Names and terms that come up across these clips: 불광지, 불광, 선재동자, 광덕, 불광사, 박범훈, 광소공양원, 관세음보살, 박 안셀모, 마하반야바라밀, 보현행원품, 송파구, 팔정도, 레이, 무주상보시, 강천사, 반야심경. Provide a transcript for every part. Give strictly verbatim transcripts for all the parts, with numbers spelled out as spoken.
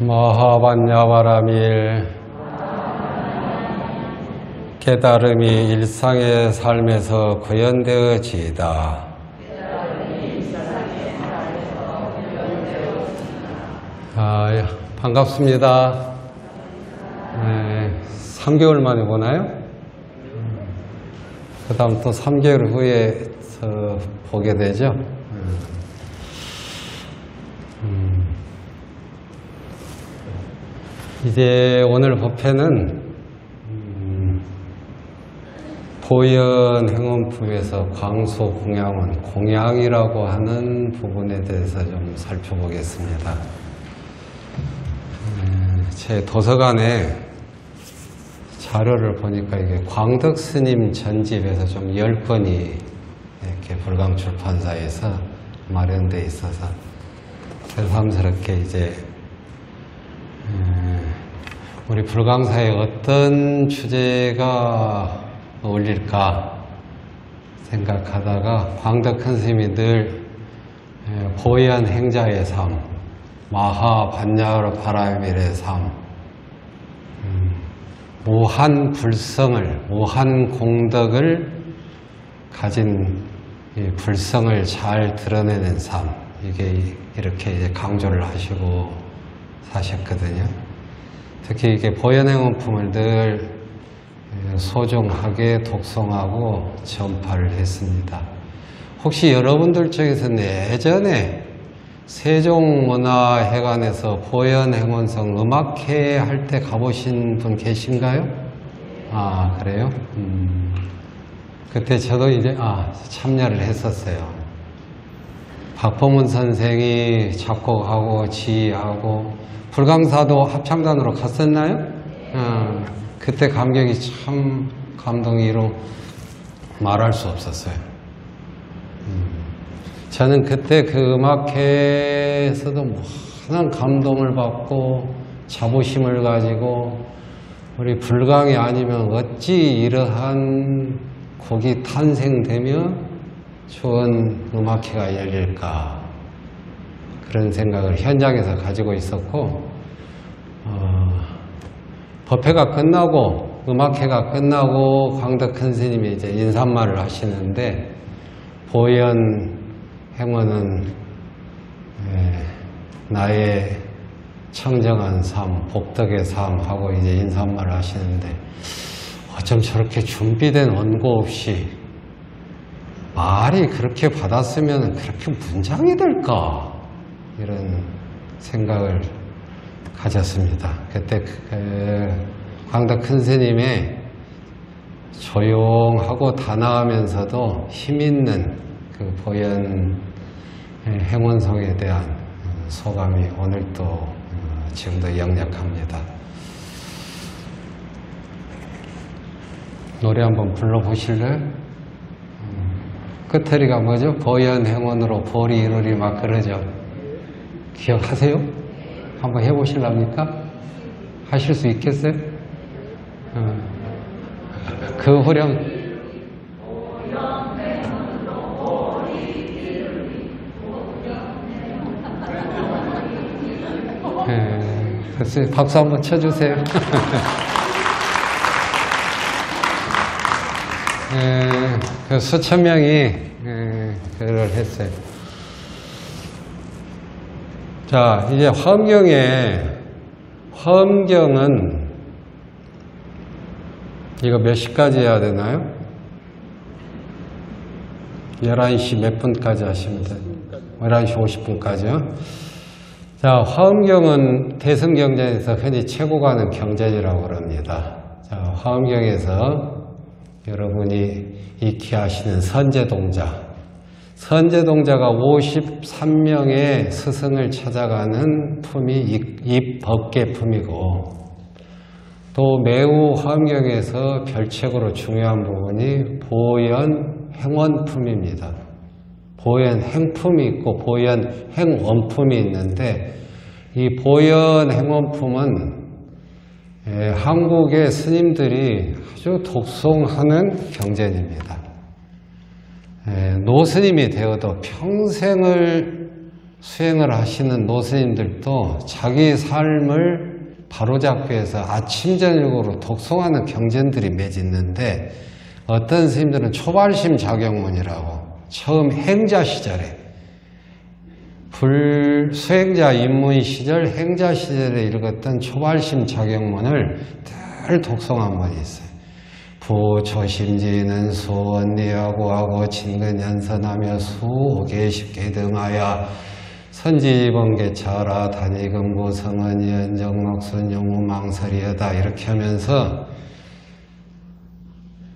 마하반야바라밀 깨달음이 일상의 삶에서 구현되어지이다. 아, 예, 반갑습니다. 네, 삼 개월 만에 보나요? 그 다음 또 삼 개월 후에 저 보게 되죠. 음. 이제 오늘 법회는 음, 보현행원품에서 광소공양원, 공양이라고 하는 부분에 대해서 좀 살펴보겠습니다. 음, 제 도서관에 자료를 보니까 이게 광덕 스님 전집에서 좀 열 권이 이렇게 불광 출판사에서 마련돼 있어서 새삼스럽게 이제 우리 불광사에 어떤 주제가 어울릴까 생각하다가 광덕 큰 스님이 늘 보현 행자의 삶, 마하반야바라밀의 삶, 무한 불성을, 무한 공덕을 가진 이 불성을 잘 드러내는 삶, 이게 이렇게 이제 강조를 하시고 사셨거든요. 특히 이게 보현행원품을 늘 소중하게 독송하고 전파를 했습니다. 혹시 여러분들 중에서는 예전에 세종문화회관에서 보현행원성 음악회 할 때 가보신 분 계신가요? 아, 그래요? 음, 그때 저도 이제 아, 참여를 했었어요. 박범훈 선생이 작곡하고 지휘하고 불광사도 합창단으로 갔었나요? 아, 그때 감격이 참 감동이로 말할 수 없었어요. 음. 저는 그때 그 음악회에서도 많은 감동을 받고 자부심을 가지고 우리 불광이 아니면 어찌 이러한 곡이 탄생되며 좋은 음악회가 열릴까, 그런 생각을 현장에서 가지고 있었고, 어, 법회가 끝나고 음악회가 끝나고 광덕 큰 스님이 이제 인사말을 하시는데, 보현 행원은 나의 청정한 삶, 복덕의 삶 하고 이제 인사말을 하시는데, 어쩜 저렇게 준비된 원고 없이 말이 그렇게 받았으면 그렇게 문장이 될까, 이런 생각을 가졌습니다. 그때 그 광덕 큰 스님의 조용하고 단아하면서도 힘있는 그 보현 행원성에 대한 소감이 오늘도 지금도 역력합니다. 노래 한번 불러보실래요? 끝허리가 뭐죠? 보현 행원으로 보리 이루리 막 그러죠. 기억하세요? 한번 해보실랍니까? 하실 수 있겠어요? 그 후렴 글쎄, 박수 한번 쳐주세요. 에, 그 수천 명이 에, 그걸 했어요. 자, 이제 화엄경에, 화엄경은 이거 몇 시까지 해야 되나요? 열한 시 몇 분까지 하시면 돼요? 열한 시 오십 분까지요? 자, 화엄경은 대승경전에서 흔히 최고 가는 경전이라고 그럽니다. 자, 화엄경에서 여러분이 익히 아시는 선재동자, 선재동자가 오십삼 명의 스승을 찾아가는 품이 입법계품이고, 또 매우 화엄경에서 별책으로 중요한 부분이 보현행원품입니다. 보현행품이 있고 보현행원품이 있는데, 이 보현행원품은 한국의 스님들이 아주 독송하는 경전입니다. 노스님이 되어도 평생을 수행을 하시는 노스님들도 자기 삶을 바로잡기 위해서 아침 저녁으로 독송하는 경전들이 맺있는데, 어떤 스님들은 초발심 자격문이라고 처음 행자 시절에 불수행자 입문 시절 행자 시절에 읽었던 초발심 자격문을 늘 독송한 분이 있어요. 부초심지는 수언리하고 하고 진근연선하며 수오개 십개 등하여 선지번개 차라 단위금고 성언이 연정록순 용우망설이여다, 이렇게 하면서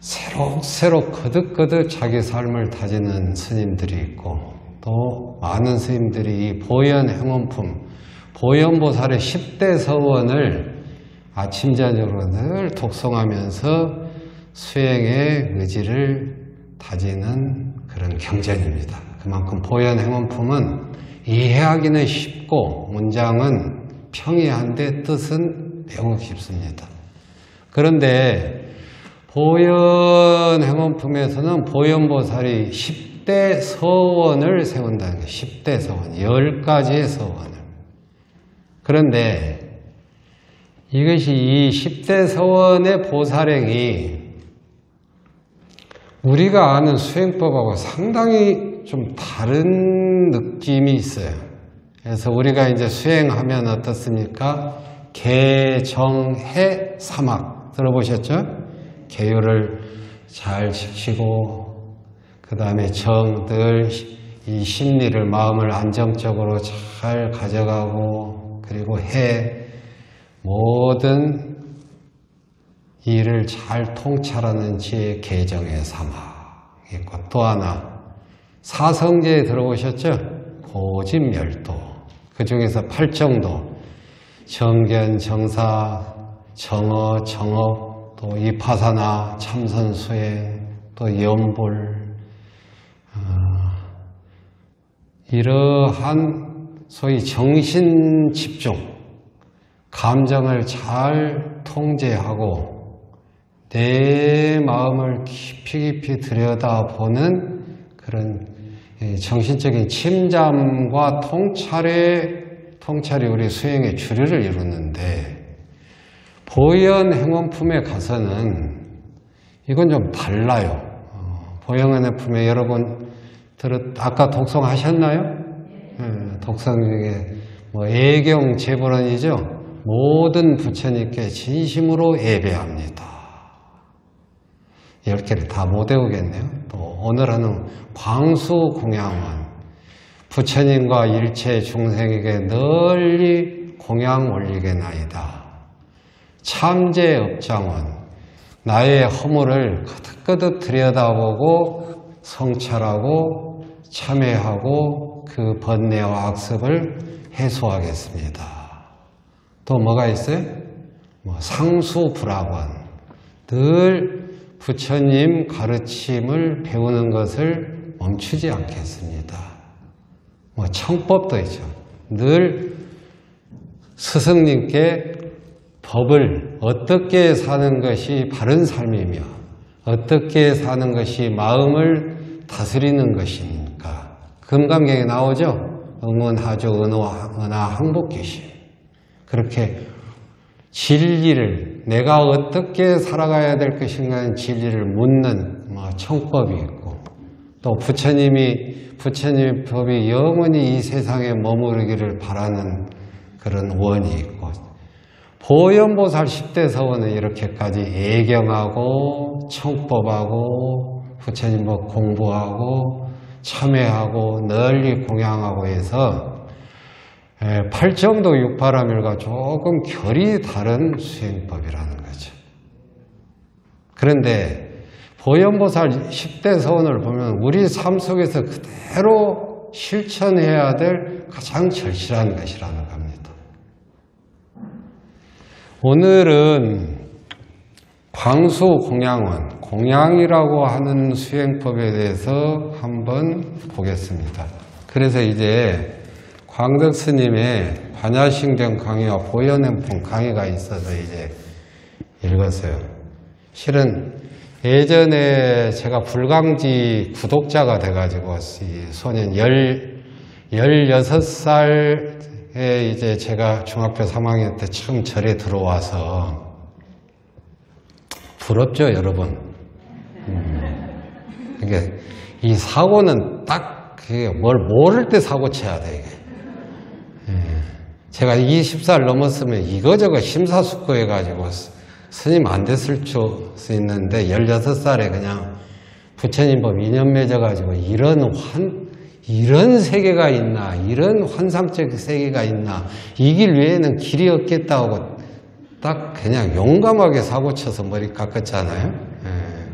새록새록 거듭거듭 자기 삶을 다지는 스님들이 있고, 또 많은 스님들이 이 보현행원품, 보현보살의 십 대 서원을 아침 저녁으로 늘 독송하면서 수행의 의지를 다지는 그런 경전입니다. 그만큼 보현행원품은 이해하기는 쉽고 문장은 평이한데 뜻은 매우 깊습니다. 그런데 보현행원품에서는 보현보살이 십 대 서원을 세운다는 게, 십 대 서원, 열 가지의 서원을. 그런데 이것이 이 십 대 서원의 보살행이 우리가 아는 수행법하고 상당히 좀 다른 느낌이 있어요. 그래서 우리가 이제 수행하면 어떻습니까? 개정해 사막 들어보셨죠? 계율을 잘 지키고, 그 다음에 정들 이 심리를, 마음을 안정적으로 잘 가져가고, 그리고 해 모든 이를 잘 통찰하는 지혜 개정의 사막이고, 또 하나 사성제에 들어보셨죠? 고집멸도. 그 중에서 팔정도, 정견, 정사, 정어, 정업, 또 이파사나, 참선수에, 또 염불, 어, 이러한 소위 정신집중, 감정을 잘 통제하고 내 마음을 깊이 깊이 들여다보는 그런 정신적인 침잠과 통찰의, 통찰이 우리 수행의 주류를 이루는데, 보현행원품에 가서는 이건 좀 달라요. 보현행원품에 여러분 들었, 아까 독송하셨나요? 네, 독송 중에 뭐 애경 제불언이죠. 모든 부처님께 진심으로 예배합니다. 열 개를 다 못 외우겠네요. 또 오늘 하는 광소공양원, 부처님과 일체 중생에게 널리 공양 올리게나이다. 참제업장원, 나의 허물을 거듭거듭 들여다보고 성찰하고 참회하고 그 번뇌와 악습을 해소하겠습니다. 또 뭐가 있어요? 뭐 상수불학원, 늘 부처님 가르침을 배우는 것을 멈추지 않겠습니다. 뭐 청법도 있죠. 늘 스승님께 법을 어떻게 사는 것이 바른 삶이며 어떻게 사는 것이 마음을 다스리는 것입니까? 금강경에 나오죠. 응원하죠. 은호, 은하, 항복기심. 그렇게 진리를, 내가 어떻게 살아가야 될 것인가는 진리를 묻는 청법이 있고, 또 부처님이, 부처님 법이 영원히 이 세상에 머무르기를 바라는 그런 원이 있고, 보현보살 십 대 서원은 이렇게까지 애경하고 청법하고 부처님 법 공부하고 참회하고 널리 공양하고 해서 예, 팔정도 육바라밀과 조금 결이 다른 수행법이라는 거죠. 그런데 보현보살 십 대 서원을 보면 우리 삶 속에서 그대로 실천해야 될 가장 절실한 것이라는 겁니다. 오늘은 광소공양원, 공양이라고 하는 수행법에 대해서 한번 보겠습니다. 그래서 이제 광덕 스님의 반야심경 강의와 보현행품 강의가 있어서 이제 읽었어요. 실은 예전에 제가 불광지 구독자가 돼가지고 소년 열, 열여섯 살에 이제 제가 중학교 삼 학년 때 처음 절에 들어와서, 부럽죠, 여러분. 음. 그러니까 이 사고는 딱, 그게 뭘 모를 때 사고 쳐야 돼, 이게. 제가 스무 살 넘었으면 이거저거 심사숙고해가지고 스님 안 됐을 수 있는데, 열여섯 살에 그냥 부처님 법 인연 맺어가지고 이런 환, 이런 세계가 있나, 이런 환상적 세계가 있나, 이 길 외에는 길이 없겠다 하고 딱 그냥 용감하게 사고쳐서 머리 깎았잖아요. 예.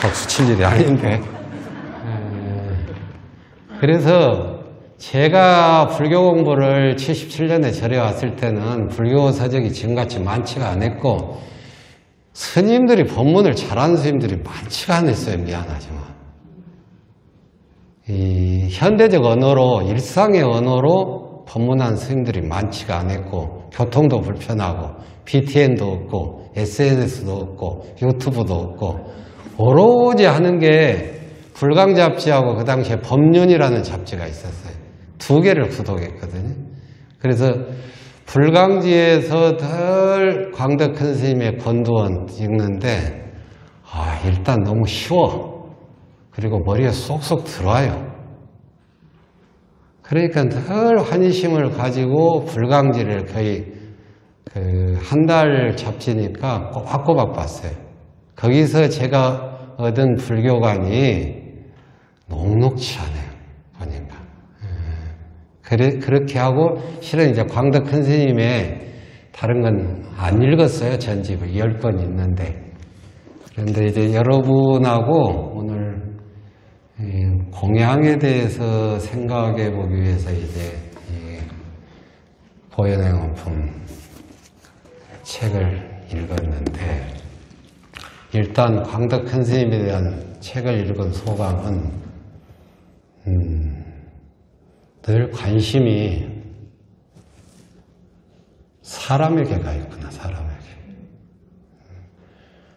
박수 칠 일이 아닌데. 그래서 제가 불교 공부를 칠십칠 년에 절에 왔을 때는 불교 서적이 지금같이 많지가 않았고, 스님들이 법문을 잘하는 스님들이 많지가 않았어요, 미안하지만. 이 현대적 언어로, 일상의 언어로 법문한 스님들이 많지가 않았고, 교통도 불편하고, 비티엔도 없고, 에스엔에스도 없고, 유튜브도 없고, 오로지 하는 게 불광 잡지하고 그 당시에 법륜이라는 잡지가 있었어요. 두 개를 구독했거든요. 그래서 불광지에서 늘 광덕 큰 스님의 권두원 읽는데, 아, 일단 너무 쉬워. 그리고 머리에 쏙쏙 들어와요. 그러니까 늘 환희심을 가지고 불광지를 거의 그 한 달 잡지니까 꼬박꼬박 봤어요. 거기서 제가 얻은 불교관이 녹록치 않아요, 보니까. 그래, 그렇게 하고, 실은 이제 광덕 큰 스님의 다른 건 안 읽었어요, 전집을. 열 권 있는데. 그런데 이제 여러분하고 오늘 공양에 대해서 생각해 보기 위해서 이제 이 보현행원품 책을 읽었는데, 일단 광덕 큰 스님에 대한 책을 읽은 소감은, 음, 늘 관심이 사람에게 가 있구나, 사람에게.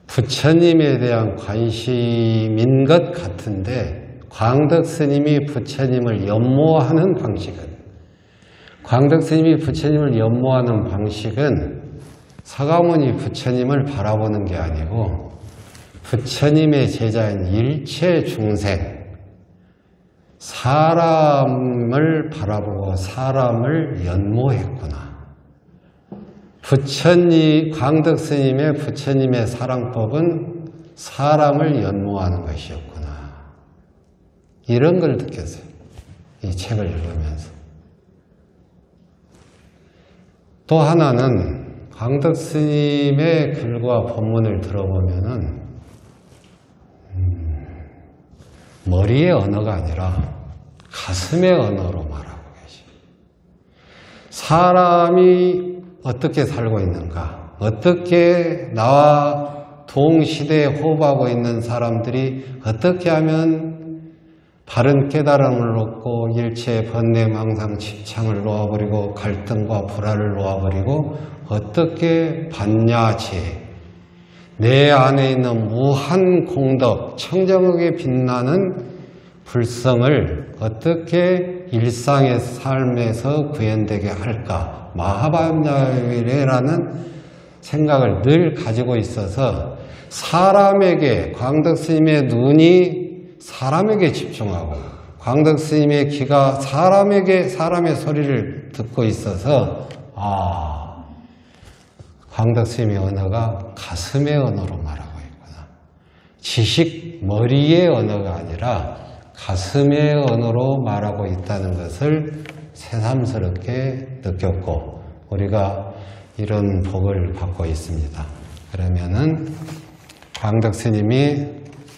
부처님에 대한 관심인 것 같은데, 광덕 스님이 부처님을 연모하는 방식은, 광덕 스님이 부처님을 연모하는 방식은 사가모니 부처님을 바라보는 게 아니고, 부처님의 제자인 일체 중생, 사람을 바라보고 사람을 연모했구나. 부처님, 광덕 스님의 부처님의 사랑법은 사람을 연모하는 것이었구나. 이런 걸 느꼈어요, 이 책을 읽으면서. 또 하나는 광덕 스님의 글과 법문을 들어보면은, 머리의 언어가 아니라 가슴의 언어로 말하고 계시. 사람이 어떻게 살고 있는가, 어떻게 나와 동시대에 호흡하고 있는 사람들이 어떻게 하면 바른 깨달음을 얻고 일체의 번뇌, 망상, 집착을 놓아버리고 갈등과 불화를 놓아버리고, 어떻게 반야지혜, 내 안에 있는 무한 공덕, 청정하게 빛나는 불성을 어떻게 일상의 삶에서 구현되게 할까, 마하반야바라밀이라는 생각을 늘 가지고 있어서, 사람에게, 광덕 스님의 눈이 사람에게 집중하고, 광덕 스님의 귀가 사람에게, 사람의 소리를 듣고 있어서, 아, 광덕 스님의 언어가 가슴의 언어로 말하고 있구나. 지식, 머리의 언어가 아니라 가슴의 언어로 말하고 있다는 것을 새삼스럽게 느꼈고, 우리가 이런 복을 받고 있습니다. 그러면은 광덕 스님이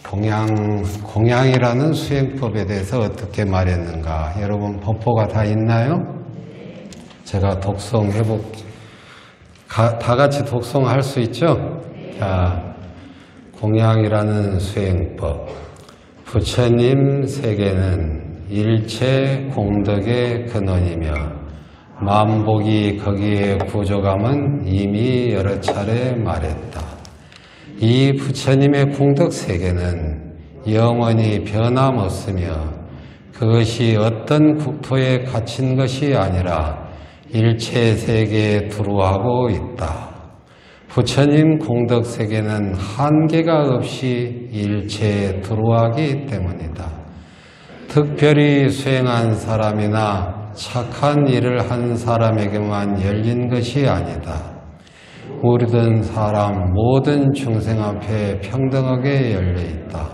공양, 공양이라는 수행법에 대해서 어떻게 말했는가. 여러분 법보가 다 있나요? 제가 독송해볼게요. 가, 다 같이 독송할 수 있죠? 자, 공양이라는 수행법. 부처님 세계는 일체 공덕의 근원이며, 만복이 거기에 부족함은 이미 여러 차례 말했다. 이 부처님의 풍덕 세계는 영원히 변함없으며 그것이 어떤 국토에 갇힌 것이 아니라 일체 세계에 두루하고 있다. 부처님 공덕 세계는 한계가 없이 일체에 두루하기 때문이다. 특별히 수행한 사람이나 착한 일을 한 사람에게만 열린 것이 아니다. 모든 사람, 모든 중생 앞에 평등하게 열려있다.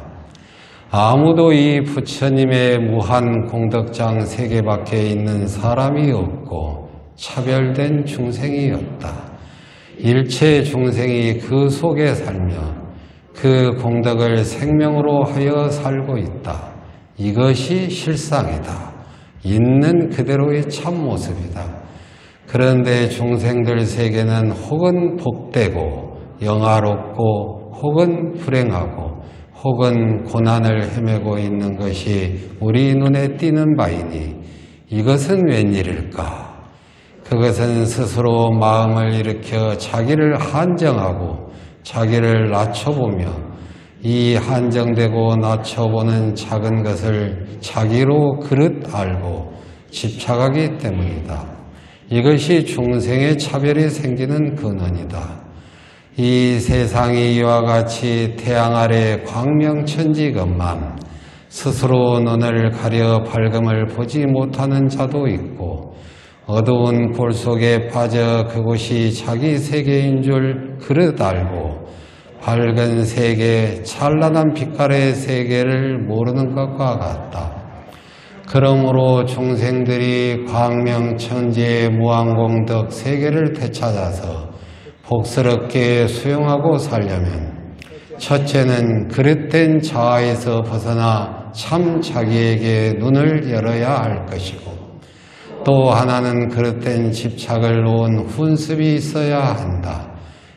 아무도 이 부처님의 무한 공덕장 세계 밖에 있는 사람이 없고 차별된 중생이 없다. 일체 중생이 그 속에 살며 그 공덕을 생명으로 하여 살고 있다. 이것이 실상이다. 있는 그대로의 참모습이다. 그런데 중생들 세계는 혹은 복되고 영화롭고 혹은 불행하고 혹은 고난을 헤매고 있는 것이 우리 눈에 띄는 바이니 이것은 웬일일까? 그것은 스스로 마음을 일으켜 자기를 한정하고 자기를 낮춰보며 이 한정되고 낮춰보는 작은 것을 자기로 그릇 알고 집착하기 때문이다. 이것이 중생의 차별이 생기는 근원이다. 이 세상이 이와 같이 태양 아래 광명천지건만 스스로 눈을 가려 밝음을 보지 못하는 자도 있고 어두운 골 속에 빠져 그곳이 자기 세계인 줄 그릇 알고 밝은 세계, 찬란한 빛깔의 세계를 모르는 것과 같다. 그러므로 중생들이 광명천지의 무한공덕 세계를 되찾아서 복스럽게 수용하고 살려면 첫째는 그릇된 자아에서 벗어나 참 자기에게 눈을 열어야 할 것이고 또 하나는 그릇된 집착을 놓은 훈습이 있어야 한다.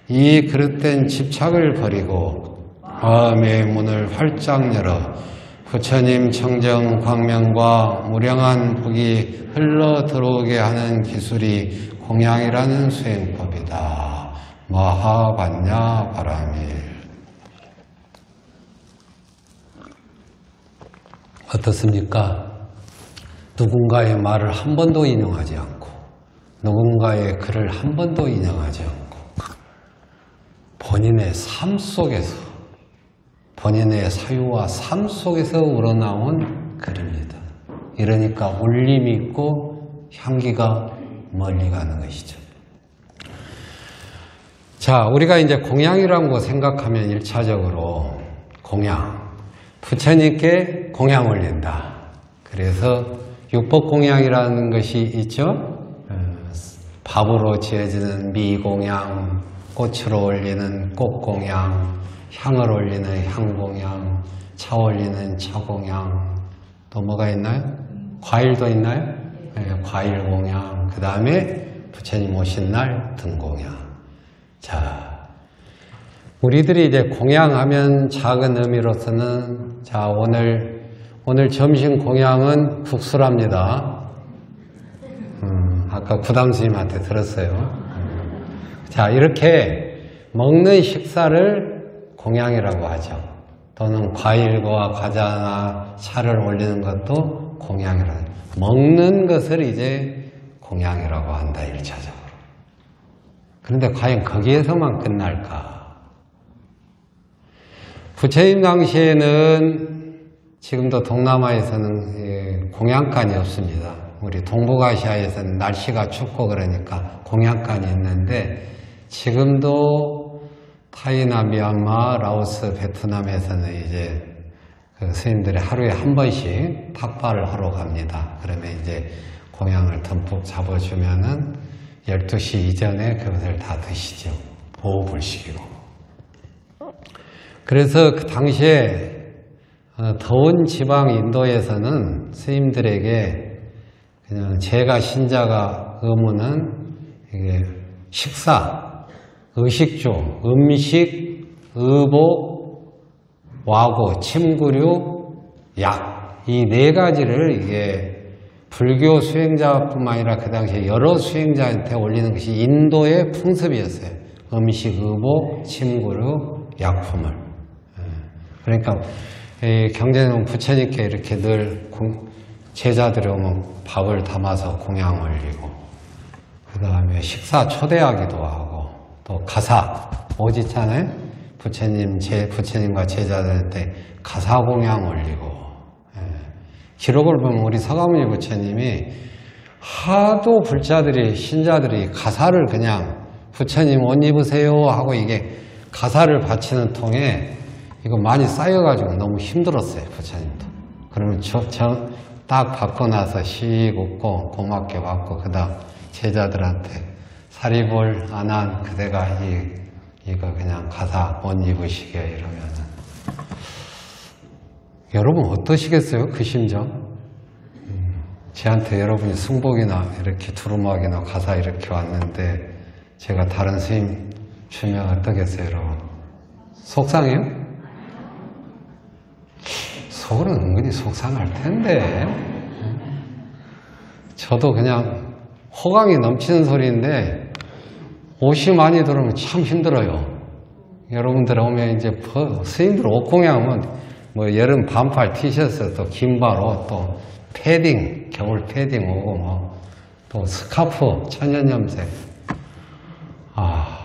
이 그릇된 집착을 버리고 마음의 문을 활짝 열어 부처님 청정 광명과 무량한 복이 흘러 들어오게 하는 기술이 공양이라는 수행법이다. 마하반야바라밀. 어떻습니까? 누군가의 말을 한 번도 인용하지 않고 누군가의 글을 한 번도 인용하지 않고 본인의 삶 속에서 본인의 사유와 삶 속에서 우러나온 글입니다. 이러니까 울림이 있고 향기가 멀리 가는 것이죠. 자, 우리가 이제 공양이라고 생각하면 일차적으로 공양, 부처님께 공양 올린다. 그래서 육법 공양이라는 것이 있죠. 밥으로 지어지는 미공양, 꽃으로 올리는 꽃공양, 향을 올리는 향공양, 차 올리는 차공양, 또 뭐가 있나요? 과일도 있나요? 네, 과일공양, 그 다음에 부처님 오신 날 등공양. 자, 우리들이 이제 공양하면 작은 의미로서는 자 오늘 오늘 점심 공양은 국수랍니다. 음, 아까 부담스님한테 들었어요. 음. 자, 이렇게 먹는 식사를 공양이라고 하죠. 또는 과일과 과자나 차를 올리는 것도 공양이라고 하죠. 먹는 것을 이제 공양이라고 한다, 일차적으로. 그런데 과연 거기에서만 끝날까? 부처님 당시에는 지금도 동남아에서는 공양간이 없습니다. 우리 동북아시아에서는 날씨가 춥고 그러니까 공양간이 있는데 지금도 타이나, 미얀마, 라오스, 베트남에서는 이제 그 스님들이 하루에 한 번씩 탑바를 하러 갑니다. 그러면 이제 공양을 듬뿍 잡아주면은 열두 시 이전에 그것을 다 드시죠. 보호불식이고. 그래서 그 당시에 더운 지방 인도에서는 스님들에게 그냥 제가 신자가 의무는 이게 식사, 의식조, 음식, 의복, 와구, 침구류, 약, 이 네 가지를 이게 불교 수행자뿐만 아니라 그 당시에 여러 수행자한테 올리는 것이 인도의 풍습이었어요. 음식, 의복, 침구류, 약품을. 그러니까 경전은 부처님께 이렇게 늘 제자들이 오면 밥을 담아서 공양 올리고, 그 다음에 식사 초대하기도 하고, 또 가사 오지찬에 부처님, 제, 부처님과 제자들한테 가사 공양 올리고. 기록을 보면 우리 서가모니 부처님이 하도 불자들이, 신자들이 가사를 그냥 부처님 옷 입으세요 하고 이게 가사를 바치는 통에 이거 많이 쌓여가지고 너무 힘들었어요, 부처님도. 그러면 저, 저 딱 받고 나서 씩 웃고 고맙게 받고, 그 다음 제자들한테 사립을 안 한 그대가 이, 이거 그냥 가사 옷 입으시게 이러면은. 여러분 어떠시겠어요, 그 심정? 저한테 여러분이 승복이나 이렇게 두루마기나 가사 이렇게 왔는데 제가 다른 스님 주면 어떠겠어요, 여러분? 속상해요? 속으로 은근히 속상할 텐데. 저도 그냥 호강이 넘치는 소리인데 옷이 많이 들어오면 참 힘들어요. 여러분들 오면 이제 스님들 옷 공양은 뭐 여름 반팔 티셔츠, 또 긴발 옷, 또 패딩, 겨울 패딩 오고, 뭐, 또 스카프, 천연염색. 아,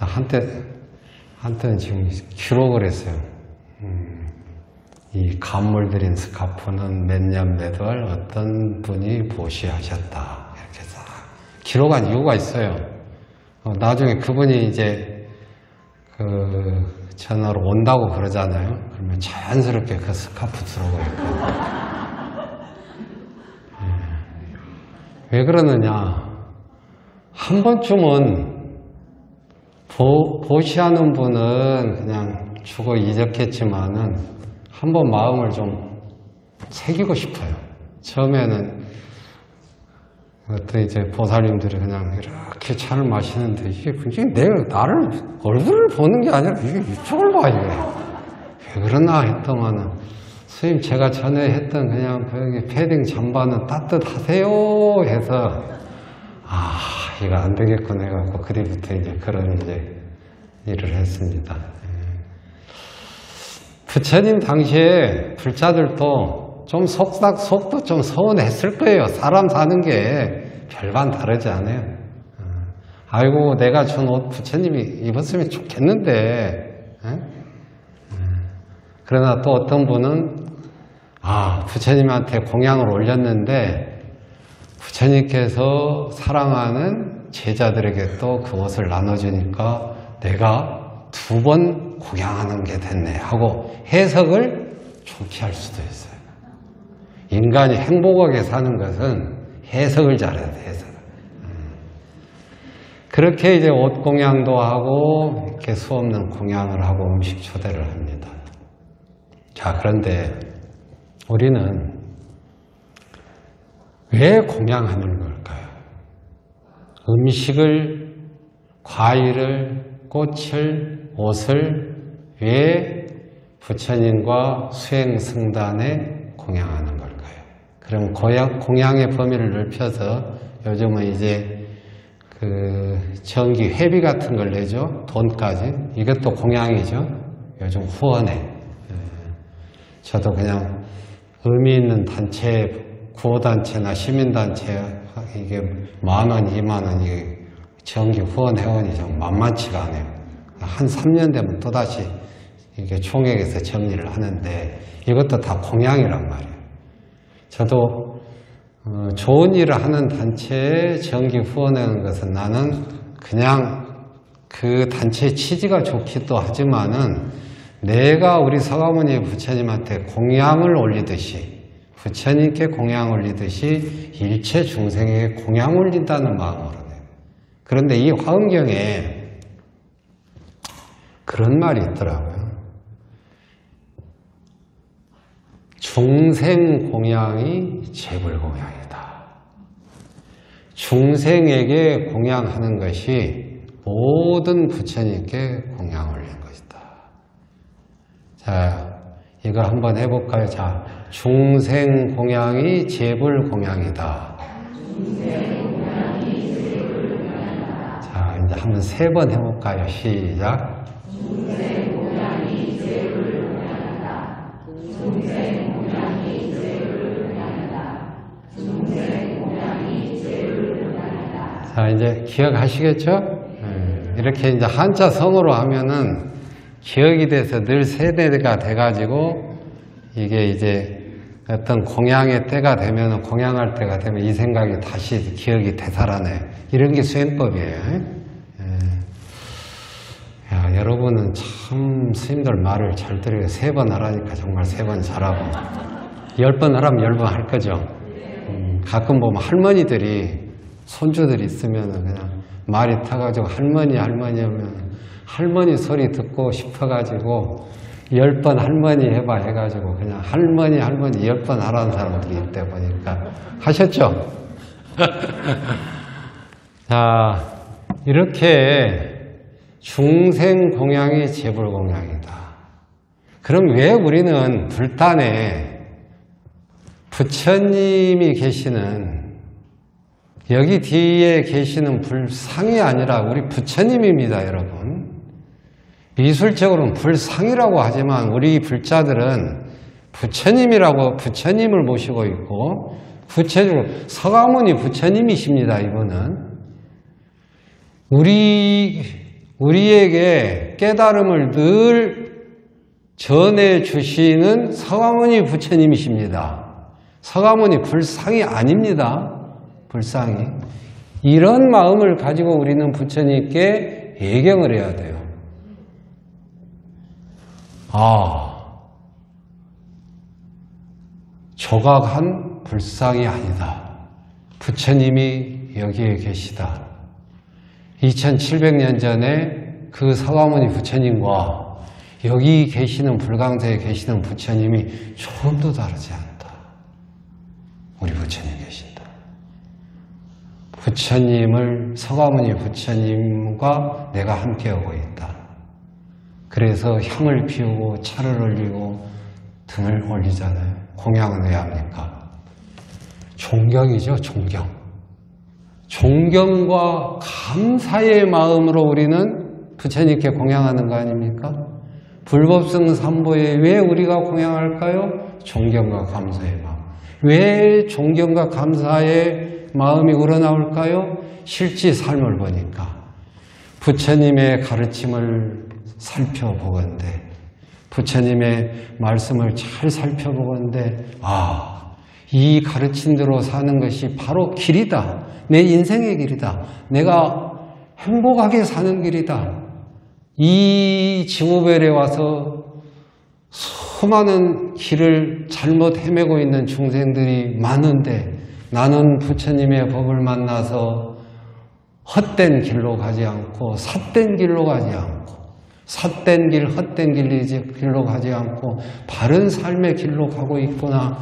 나 한때, 한때는 지금 기록을 했어요. 음, 이 감물 들인 스카프는 몇 년 몇 월 어떤 분이 보시하셨다. 이렇게 싹 기록한 이유가 있어요. 어, 나중에 그분이 이제, 그, 전화로 온다고 그러잖아요. 그러면 자연스럽게 그 스카프 들어오고 있고. 왜 그러느냐? 한 번쯤은 보, 보시하는 분은 그냥 죽어 잊었겠지만은 한 번 마음을 좀 새기고 싶어요. 처음에는 어떤 이제 보살님들이 그냥 이렇게 차를 마시는데 이게 굉장히 내 나를 얼굴을 보는 게 아니라 이게 이쪽을 봐, 이게. 왜 그러나 했더만은. 스님, 제가 전에 했던 그냥 그 패딩 잠바는 따뜻하세요 해서, 아, 이거 안 되겠구나 해갖고, 그때부터 이제 그런 이제 일을 했습니다. 부처님 당시에 불자들도 좀 속닥, 속도 좀 서운했을 거예요. 사람 사는 게 별반 다르지 않아요. 아이고, 내가 준 옷 부처님이 입었으면 좋겠는데, 그러나 또 어떤 분은, 아, 부처님한테 공양을 올렸는데 부처님께서 사랑하는 제자들에게 또 그 옷을 나눠주니까 내가 두 번 공양하는 게 됐네 하고 해석을 좋게 할 수도 있어요. 인간이 행복하게 사는 것은 해석을 잘해야 돼, 해석을. 그렇게 이제 옷 공양도 하고 이렇게 수 없는 공양을 하고 음식 초대를 합니다. 자, 그런데 우리는 왜 공양하는 걸까요? 음식을, 과일을, 꽃을, 옷을 왜 부처님과 수행승단에 공양하는 걸까요? 그럼 고양, 공양의 범위를 넓혀서 요즘은 이제 그 전기 회비 같은 걸 내죠? 돈까지. 이것도 공양이죠? 요즘 후원에. 저도 그냥 의미 있는 단체, 구호단체나 시민단체, 이게 만 원, 이만 원, 이게 정기 후원 회원이 좀 만만치가 않아요. 한 삼 년 되면 또다시 이게 총액에서 정리를 하는데 이것도 다 공양이란 말이에요. 저도 좋은 일을 하는 단체에 정기 후원하는 것은 나는 그냥 그 단체의 취지가 좋기도 하지만은 내가 우리 서가모니 부처님한테 공양을 올리듯이, 부처님께 공양을 올리듯이 일체 중생에게 공양을 올린다는 마음으로. 그런데 이 화엄경에 그런 말이 있더라고요. 중생 공양이 재불 공양이다. 중생에게 공양하는 것이 모든 부처님께 공양을 올린 것이다. 자, 이거 한번 해볼까요? 자, 중생 공양이 재불 공양이다. 중생 공양이 재불 공양이다. 자, 이제 한번 세 번 해볼까요? 시작. 중생 공양이 자, 이제 기억하시겠죠? 이렇게 이제 한자 성어로 하면은 기억이 돼서 늘 세대가 돼가지고 이게 이제 어떤 공양의 때가 되면은 공양할 때가 되면 이 생각이 다시 기억이 되살아나요. 이런 게 수행법이에요. 예. 야, 여러분은 참 스님들 말을 잘 들어요. 세 번 하라니까 정말 세 번 잘하고 열 번 하라면 열 번 할 거죠. 음, 가끔 보면 할머니들이 손주들이 있으면은 그냥 말이 타가지고 할머니 할머니 하면 할머니 소리 듣고 싶어가지고 열 번 할머니 해봐 해가지고 그냥 할머니 할머니 열 번 하라는 사람들이 있다 보니까 하셨죠? 자, 이렇게 중생공양이 재불공양이다. 그럼 왜 우리는 불단에 부처님이 계시는 여기 뒤에 계시는 불상이 아니라 우리 부처님입니다, 여러분. 미술적으로는 불상이라고 하지만 우리 불자들은 부처님이라고 부처님을 모시고 있고, 구체적으로 서가모니 부처님이십니다, 이분은. 우리, 우리에게 깨달음을 늘 전해 주시는 서가모니 부처님이십니다. 서가모니 불상이 아닙니다. 불상이. 이런 마음을 가지고 우리는 부처님께 예경을 해야 돼요. 아, 조각한 불상이 아니다. 부처님이 여기에 계시다. 이천칠백 년 전에 그 서가모니 부처님과 여기 계시는 불광사에 계시는 부처님이 조금도 다르지 않다. 우리 부처님 계신다. 부처님을, 서가모니 부처님과 내가 함께하고 있다. 그래서 향을 피우고 차를 올리고 등을 올리잖아요. 공양은 왜 합니까? 존경이죠, 존경. 존경과 감사의 마음으로 우리는 부처님께 공양하는 거 아닙니까? 불법성 삼보에 왜 우리가 공양할까요? 존경과 감사의 마음. 왜 존경과 감사의 마음이 우러나올까요? 실제 삶을 보니까 부처님의 가르침을 살펴보건대, 부처님의 말씀을 잘 살펴보건대, 아, 이 가르침대로 사는 것이 바로 길이다. 내 인생의 길이다. 내가 행복하게 사는 길이다. 이 지구별에 와서 수많은 길을 잘못 헤매고 있는 중생들이 많은데 나는 부처님의 법을 만나서 헛된 길로 가지 않고 삿된 길로 가지 않고 삿된 길, 헛된 길로 가지 않고 바른 삶의 길로 가고 있구나.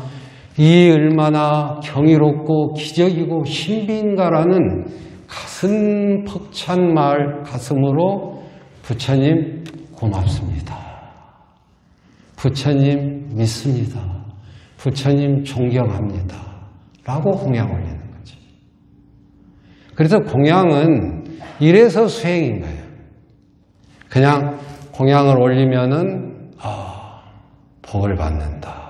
이 얼마나 경이롭고 기적이고 신비인가라는 가슴 벅찬 말 가슴으로 부처님 고맙습니다. 부처님 믿습니다. 부처님 존경합니다. 라고 공양 올리는 거죠. 그래서 공양은 이래서 수행인 거예요. 그냥 공양을 올리면은, 아, 복을 받는다.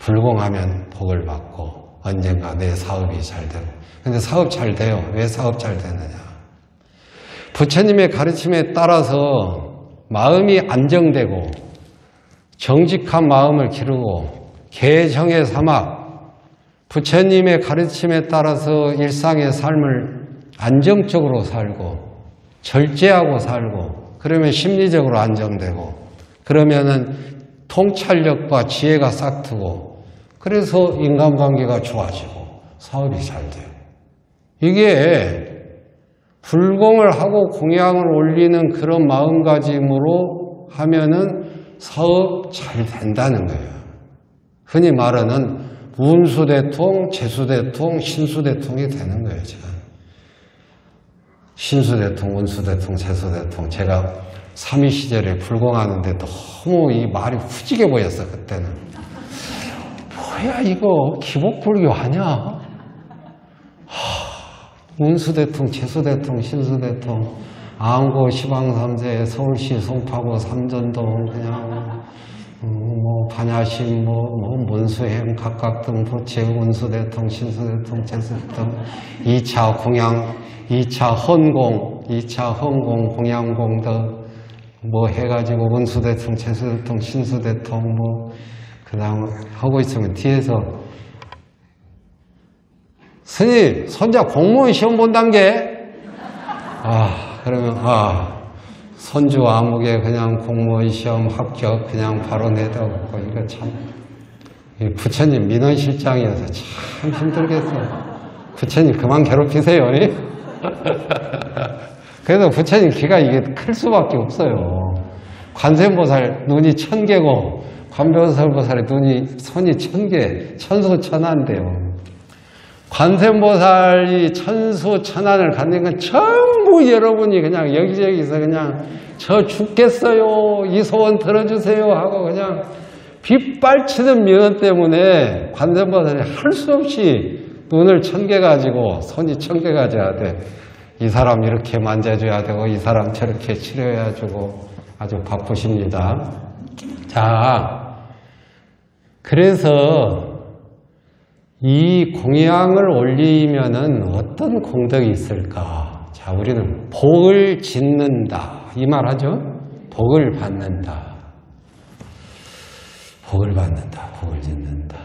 불공하면 복을 받고, 언젠가 내 사업이 잘 되고. 근데 사업 잘 돼요. 왜 사업 잘 되느냐. 부처님의 가르침에 따라서 마음이 안정되고, 정직한 마음을 기르고, 개정의 사막, 부처님의 가르침에 따라서 일상의 삶을 안정적으로 살고 절제하고 살고 그러면 심리적으로 안정되고 그러면은 통찰력과 지혜가 싹트고 그래서 인간관계가 좋아지고 사업이 잘 돼요. 이게 불공을 하고 공양을 올리는 그런 마음가짐으로 하면은 사업 잘 된다는 거예요. 흔히 말하는 운수대통, 재수대통, 신수대통이 되는 거예요, 제가. 신수대통, 운수대통, 재수대통. 제가 삼위 시절에 불공하는데 너무 이 말이 후지게 보였어, 그때는. 뭐야, 이거 기복불교 아냐? 하, 운수대통, 재수대통, 신수대통. 안고 시방삼재, 서울시 송파구 삼전동, 그냥. 뭐 반야심, 뭐, 뭐 문수행, 각각 등 부채, 운수대통, 신수대통, 제수대통, 이 차 공양, 이 차 헌공, 이 차 헌공, 공양공 등 뭐 해가지고 운수대통, 제수대통, 신수대통 뭐 그냥 하고 있으면 뒤에서 스님, 손자 공무원 시험 본단 게? 아, 그러면 아. 선주 아무개 그냥 공무원 시험 합격 그냥 바로 내다보고 이거 참 부처님 민원실장이어서 참 힘들겠어요. 부처님 그만 괴롭히세요. 그래서 부처님 귀가 이게 클 수밖에 없어요. 관세음보살 눈이 천 개고 관변설보살의 눈이 손이 천 개, 천수천한데요. 관세음보살이 천수천안을 갖는 건 전부 여러분이 그냥 여기저기서 그냥 저 죽겠어요, 이 소원 들어주세요 하고 그냥 빗발치는 민원 때문에 관세음보살이 할 수 없이 눈을 천 개 가지고 손이 천 개 가져야 돼. 이 사람 이렇게 만져줘야 되고 이 사람 저렇게 치료해야 주고 아주 바쁘십니다. 자, 그래서 이 공양을 올리면은 어떤 공덕이 있을까? 자, 우리는 복을 짓는다 이 말 하죠. 복을 받는다, 복을 받는다, 복을 짓는다.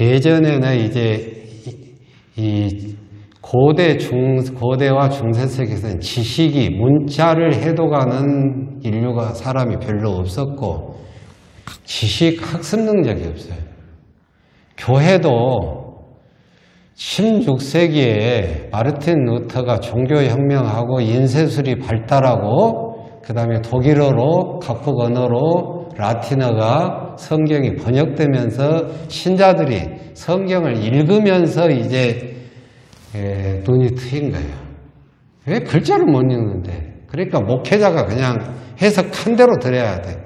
예전에는 이제 이 고대 중 고대와 중세 세계에서는 지식이 문자를 해독하는 인류가 사람이 별로 없었고 지식 학습 능력이 없어요. 교회도 십육 세기에 마르틴 루터가 종교혁명하고 인쇄술이 발달하고 그 다음에 독일어로 각국 언어로 라틴어가 성경이 번역되면서 신자들이 성경을 읽으면서 이제 눈이 트인 거예요. 왜 글자를 못 읽는데? 그러니까 목회자가 그냥 해석한 대로 들어야 돼.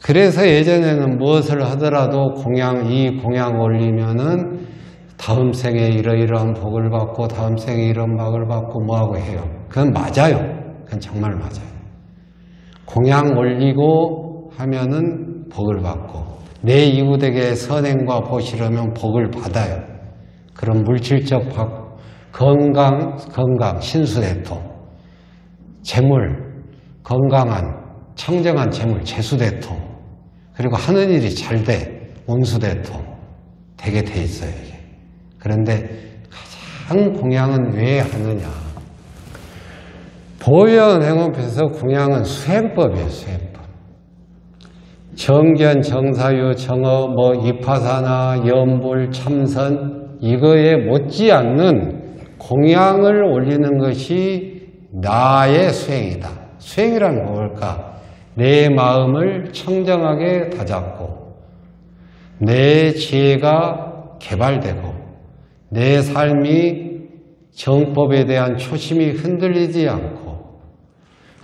그래서 예전에는 무엇을 하더라도 공양, 이 공양 올리면은 다음 생에 이러이러한 복을 받고 다음 생에 이런 복을 받고 뭐하고 해요. 그건 맞아요. 그건 정말 맞아요. 공양 올리고 하면은 복을 받고 내 이웃에게 선행과 보시려면 복을 받아요. 그런 물질적 복, 건강, 건강, 신수대통, 재물, 건강한, 청정한 재물, 재수대통. 그리고 하는 일이 잘 돼, 운수대통 되게 돼 있어요, 이게. 그런데 가장 공양은 왜 하느냐? 보현행원품에서 공양은 수행법이에요, 수행법. 정견, 정사유, 정어, 뭐, 입화사나, 염불, 참선, 이거에 못지않는 공양을 올리는 것이 나의 수행이다. 수행이란 뭘까? 내 마음을 청정하게 다잡고 내 지혜가 개발되고 내 삶이 정법에 대한 초심이 흔들리지 않고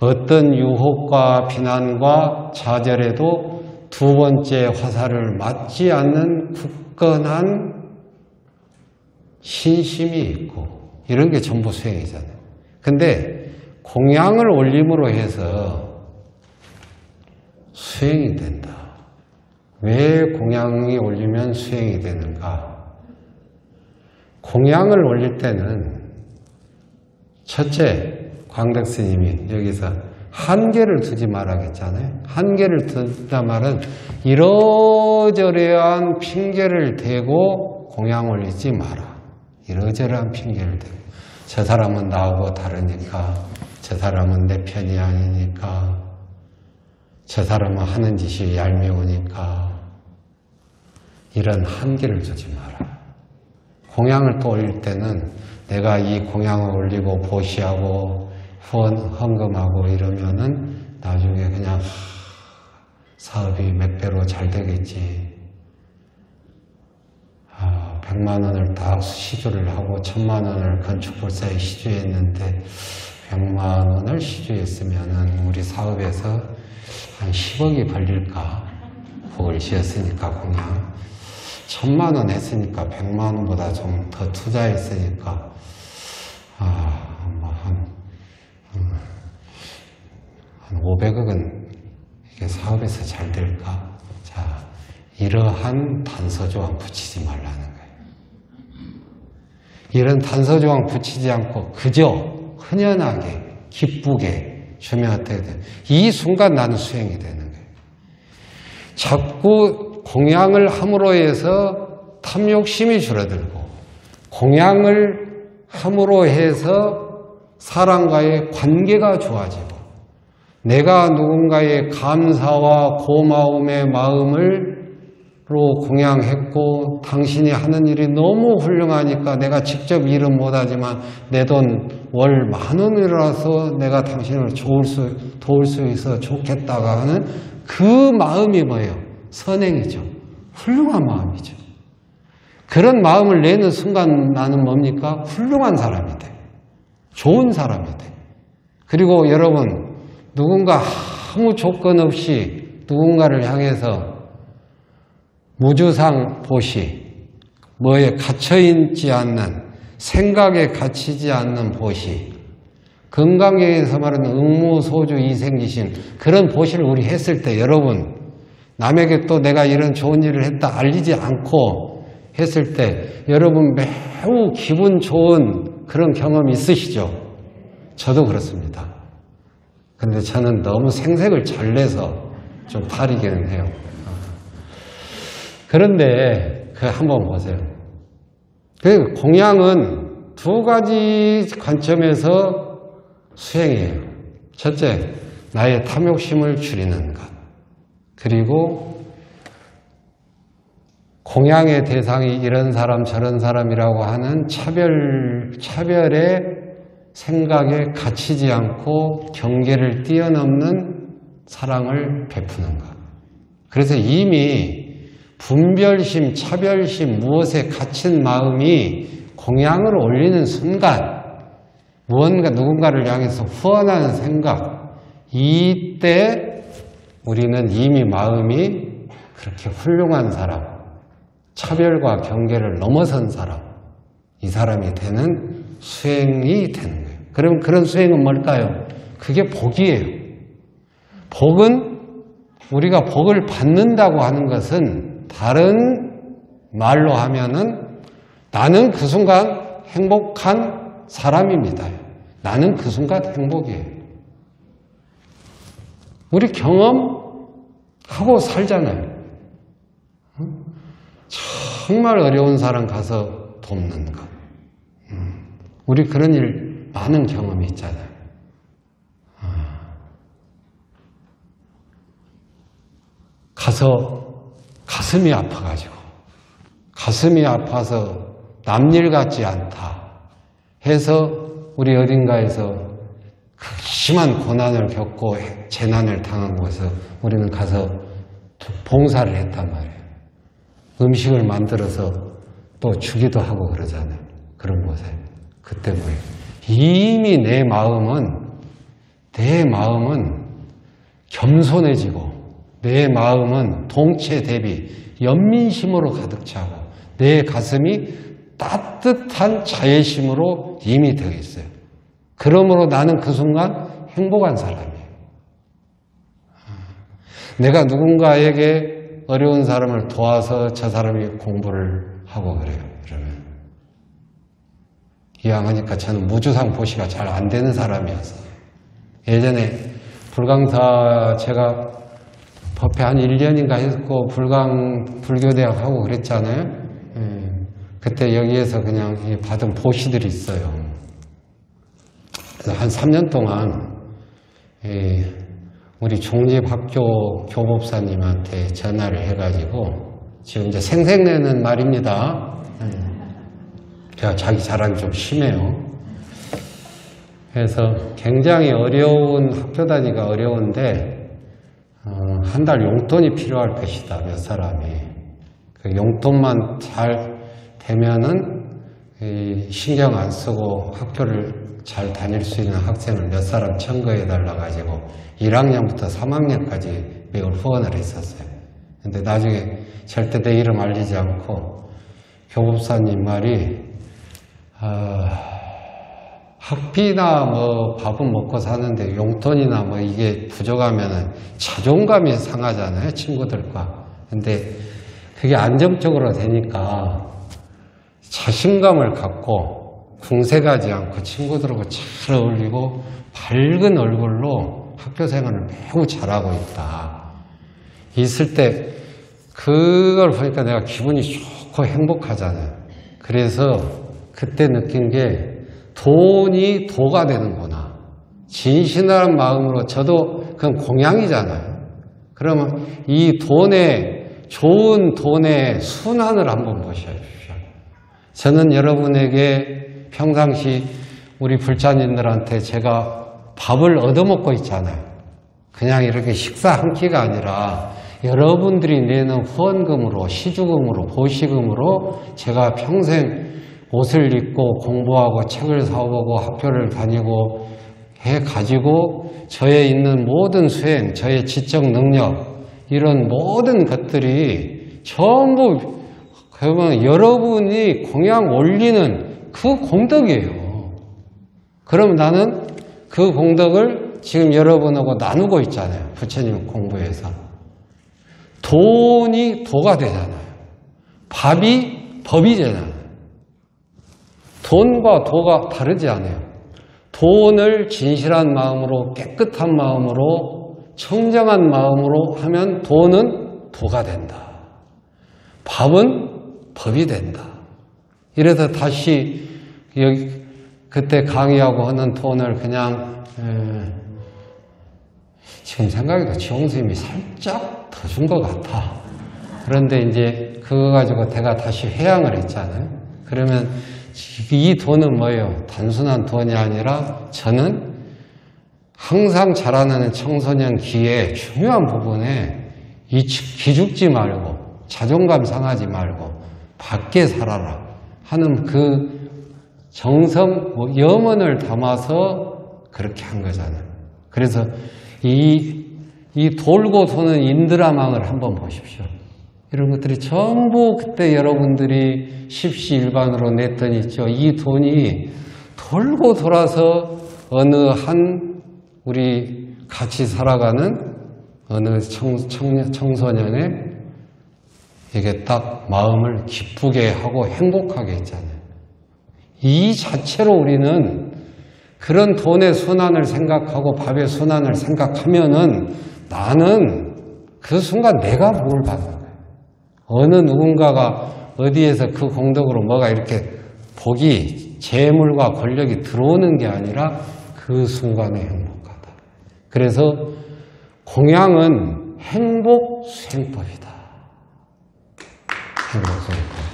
어떤 유혹과 비난과 좌절에도 두 번째 화살을 맞지 않는 굳건한 신심이 있고 이런 게 전부 수행이잖아요. 근데 공양을 올림으로 해서 수행이 된다. 왜 공양이 올리면 수행이 되는가? 공양을 올릴 때는 첫째, 광덕 스님이 여기서 한계를 두지 말라고 했잖아요. 한계를 두다 말은 이러저러한 핑계를 대고 공양 올리지 마라. 이러저러한 핑계를 대고 저 사람은 나하고 다르니까, 저 사람은 내 편이 아니니까, 저 사람은 하는 짓이 얄미우니까, 이런 한계를 주지 마라. 공양을 또 올릴 때는 내가 이 공양을 올리고 보시하고 후원 헌금하고 이러면은 나중에 그냥 사업이 몇 배로 잘 되겠지, 아, 백만 원을 다 시주를 하고 천만 원을 건축불사에 시주했는데 백만 원을 시주했으면은 우리 사업에서 한 십억이 벌릴까? 복을 지었으니까 공양 천만 원 했으니까 백만 원보다 좀 더 투자했으니까 아, 뭐 한, 한 오백억은 사업에서 잘 될까? 자, 이러한 단서조항 붙이지 말라는 거예요. 이런 단서조항 붙이지 않고 그저 흔연하게 기쁘게 주면 어떻게 돼요? 이 순간 나는 수행이 되는 거예요. 자꾸 공양을 함으로 해서 탐욕심이 줄어들고, 공양을 함으로 해서 사람과의 관계가 좋아지고, 내가 누군가의 감사와 고마움의 마음을로 공양했고, 당신이 하는 일이 너무 훌륭하니까 내가 직접 일은 못하지만 내 돈 월 만 원이라서 내가 당신을 도울 수, 도울 수 있어 좋겠다가 하는 그 마음이 뭐예요? 선행이죠. 훌륭한 마음이죠. 그런 마음을 내는 순간 나는 뭡니까? 훌륭한 사람이 돼. 좋은 사람이 돼. 그리고 여러분, 누군가 아무 조건 없이 누군가를 향해서 무주상보시, 뭐에 갇혀있지 않는, 생각에 갇히지 않는 보시, 금강경에서 말하는 응무소주 이생이신 그런 보시를 우리 했을 때, 여러분, 남에게 또 내가 이런 좋은 일을 했다 알리지 않고 했을 때 여러분 매우 기분 좋은 그런 경험 있으시죠? 저도 그렇습니다. 근데 저는 너무 생색을 잘 내서 좀 탈이기는 해요. 그런데 그 한번 보세요. 그 공양은 두 가지 관점에서 수행이에요. 첫째, 나의 탐욕심을 줄이는 것. 그리고 공양의 대상이 이런 사람 저런 사람이라고 하는 차별, 차별의 생각에 갇히지 않고 경계를 뛰어넘는 사랑을 베푸는 것. 그래서 이미 분별심, 차별심, 무엇에 갇힌 마음이 공양을 올리는 순간 무언가 누군가를 향해서 후원하는 생각, 이때 우리는 이미 마음이 그렇게 훌륭한 사람, 차별과 경계를 넘어선 사람, 이 사람이 되는 수행이 되는 거예요. 그럼 그런 수행은 뭘까요? 그게 복이에요. 복은, 우리가 복을 받는다고 하는 것은 다른 말로 하면은 나는 그 순간 행복한 사람입니다. 나는 그 순간 행복이에요. 우리 경험하고 살잖아요. 정말 어려운 사람 가서 돕는 것. 우리 그런 일 많은 경험이 있잖아요. 가서 가슴이 아파가지고, 가슴이 아파서 남일 같지 않다 해서 우리 어딘가에서 심한 고난을 겪고 재난을 당한 곳에서 우리는 가서 봉사를 했단 말이에요. 음식을 만들어서 또 주기도 하고 그러잖아요. 그런 곳에. 그때 뭐예요? 이미 내 마음은, 내 마음은 겸손해지고, 내 마음은 동체 대비 연민심으로 가득 차고, 내 가슴이 따뜻한 자애심으로 이미 되어 있어요. 그러므로 나는 그 순간 행복한 사람이에요. 내가 누군가에게 어려운 사람을 도와서 저 사람이 공부를 하고 그래요. 그러면 이왕 하니까, 저는 무주상 보시가 잘 안 되는 사람이었어요. 예전에 불광사 제가 법회 한 일 년인가 했고 불광 불교대학 하고 그랬잖아요. 예. 그때 여기에서 그냥 받은 보시들이 있어요. 그래서 한 삼 년 동안 예, 우리 종립학교 교법사님한테 전화를 해가지고, 지금 이제 생색내는 말입니다. 제가 자기 자랑이 좀 심해요. 그래서 굉장히 어려운, 학교 다니기가 어려운데, 어, 한 달 용돈이 필요할 것이다, 몇 사람이. 그 용돈만 잘 되면은, 이, 신경 안 쓰고 학교를 잘 다닐 수 있는 학생을 몇 사람 청구해달라가지고 일 학년부터 삼 학년까지 매우 후원을 했었어요. 근데 나중에 절대 내 이름 알리지 않고 교법사님 말이, 아, 학비나 뭐 밥은 먹고 사는데 용돈이나 뭐 이게 부족하면은 자존감이 상하잖아요, 친구들과. 근데 그게 안정적으로 되니까 자신감을 갖고 궁색하지 않고 친구들하고 잘 어울리고 밝은 얼굴로 학교 생활을 매우 잘하고 있다. 있을 때 그걸 보니까 내가 기분이 좋고 행복하잖아요. 그래서 그때 느낀 게 돈이 도가 되는구나. 진실한 마음으로, 저도 그건 공양이잖아요. 그러면 이 돈에, 좋은 돈의 순환을 한번 보셔야 주십시오. 저는 여러분에게 평상시 우리 불자님들한테 제가 밥을 얻어먹고 있잖아요. 그냥 이렇게 식사 한 끼가 아니라 여러분들이 내는 후원금으로, 시주금으로, 보시금으로 제가 평생 옷을 입고 공부하고 책을 사오고 학교를 다니고 해가지고 저의 있는 모든 수행, 저의 지적 능력, 이런 모든 것들이 전부 그러면 여러분이 공양 올리는 그 공덕이에요. 그럼 나는 그 공덕을 지금 여러분하고 나누고 있잖아요. 부처님 공부에서. 돈이 도가 되잖아요. 밥이 법이 되잖아요. 돈과 도가 다르지 않아요. 돈을 진실한 마음으로, 깨끗한 마음으로, 청정한 마음으로 하면 돈은 도가 된다. 밥은 법이 된다. 이래서 다시 여기 그때 강의하고 하는 돈을 그냥 에, 지금 생각해도 지홍 스님이 살짝 더 준 것 같아. 그런데 이제 그거 가지고 내가 다시 회양을 했잖아요. 그러면 이 돈은 뭐예요? 단순한 돈이 아니라 저는 항상 자라나는 청소년 기의 중요한 부분에 이 기죽지 말고 자존감 상하지 말고 밖에 살아라 하는 그 정성, 염원을 담아서 그렇게 한 거잖아요. 그래서 이, 이 돌고 도는 인드라망을 한번 보십시오. 이런 것들이 전부 그때 여러분들이 십시일반으로 냈던 있죠. 이 돈이 돌고 돌아서 어느 한 우리 같이 살아가는 어느 청, 청, 청소년의 이게 딱 마음을 기쁘게 하고 행복하게 했잖아요. 이 자체로 우리는 그런 돈의 순환을 생각하고 밥의 순환을 생각하면은 나는 그 순간 내가 뭘 받아. 어느 누군가가 어디에서 그 공덕으로 뭐가 이렇게 복이, 재물과 권력이 들어오는 게 아니라 그 순간에 행복하다. 그래서 공양은 행복 수행법이다. 행복 수행법.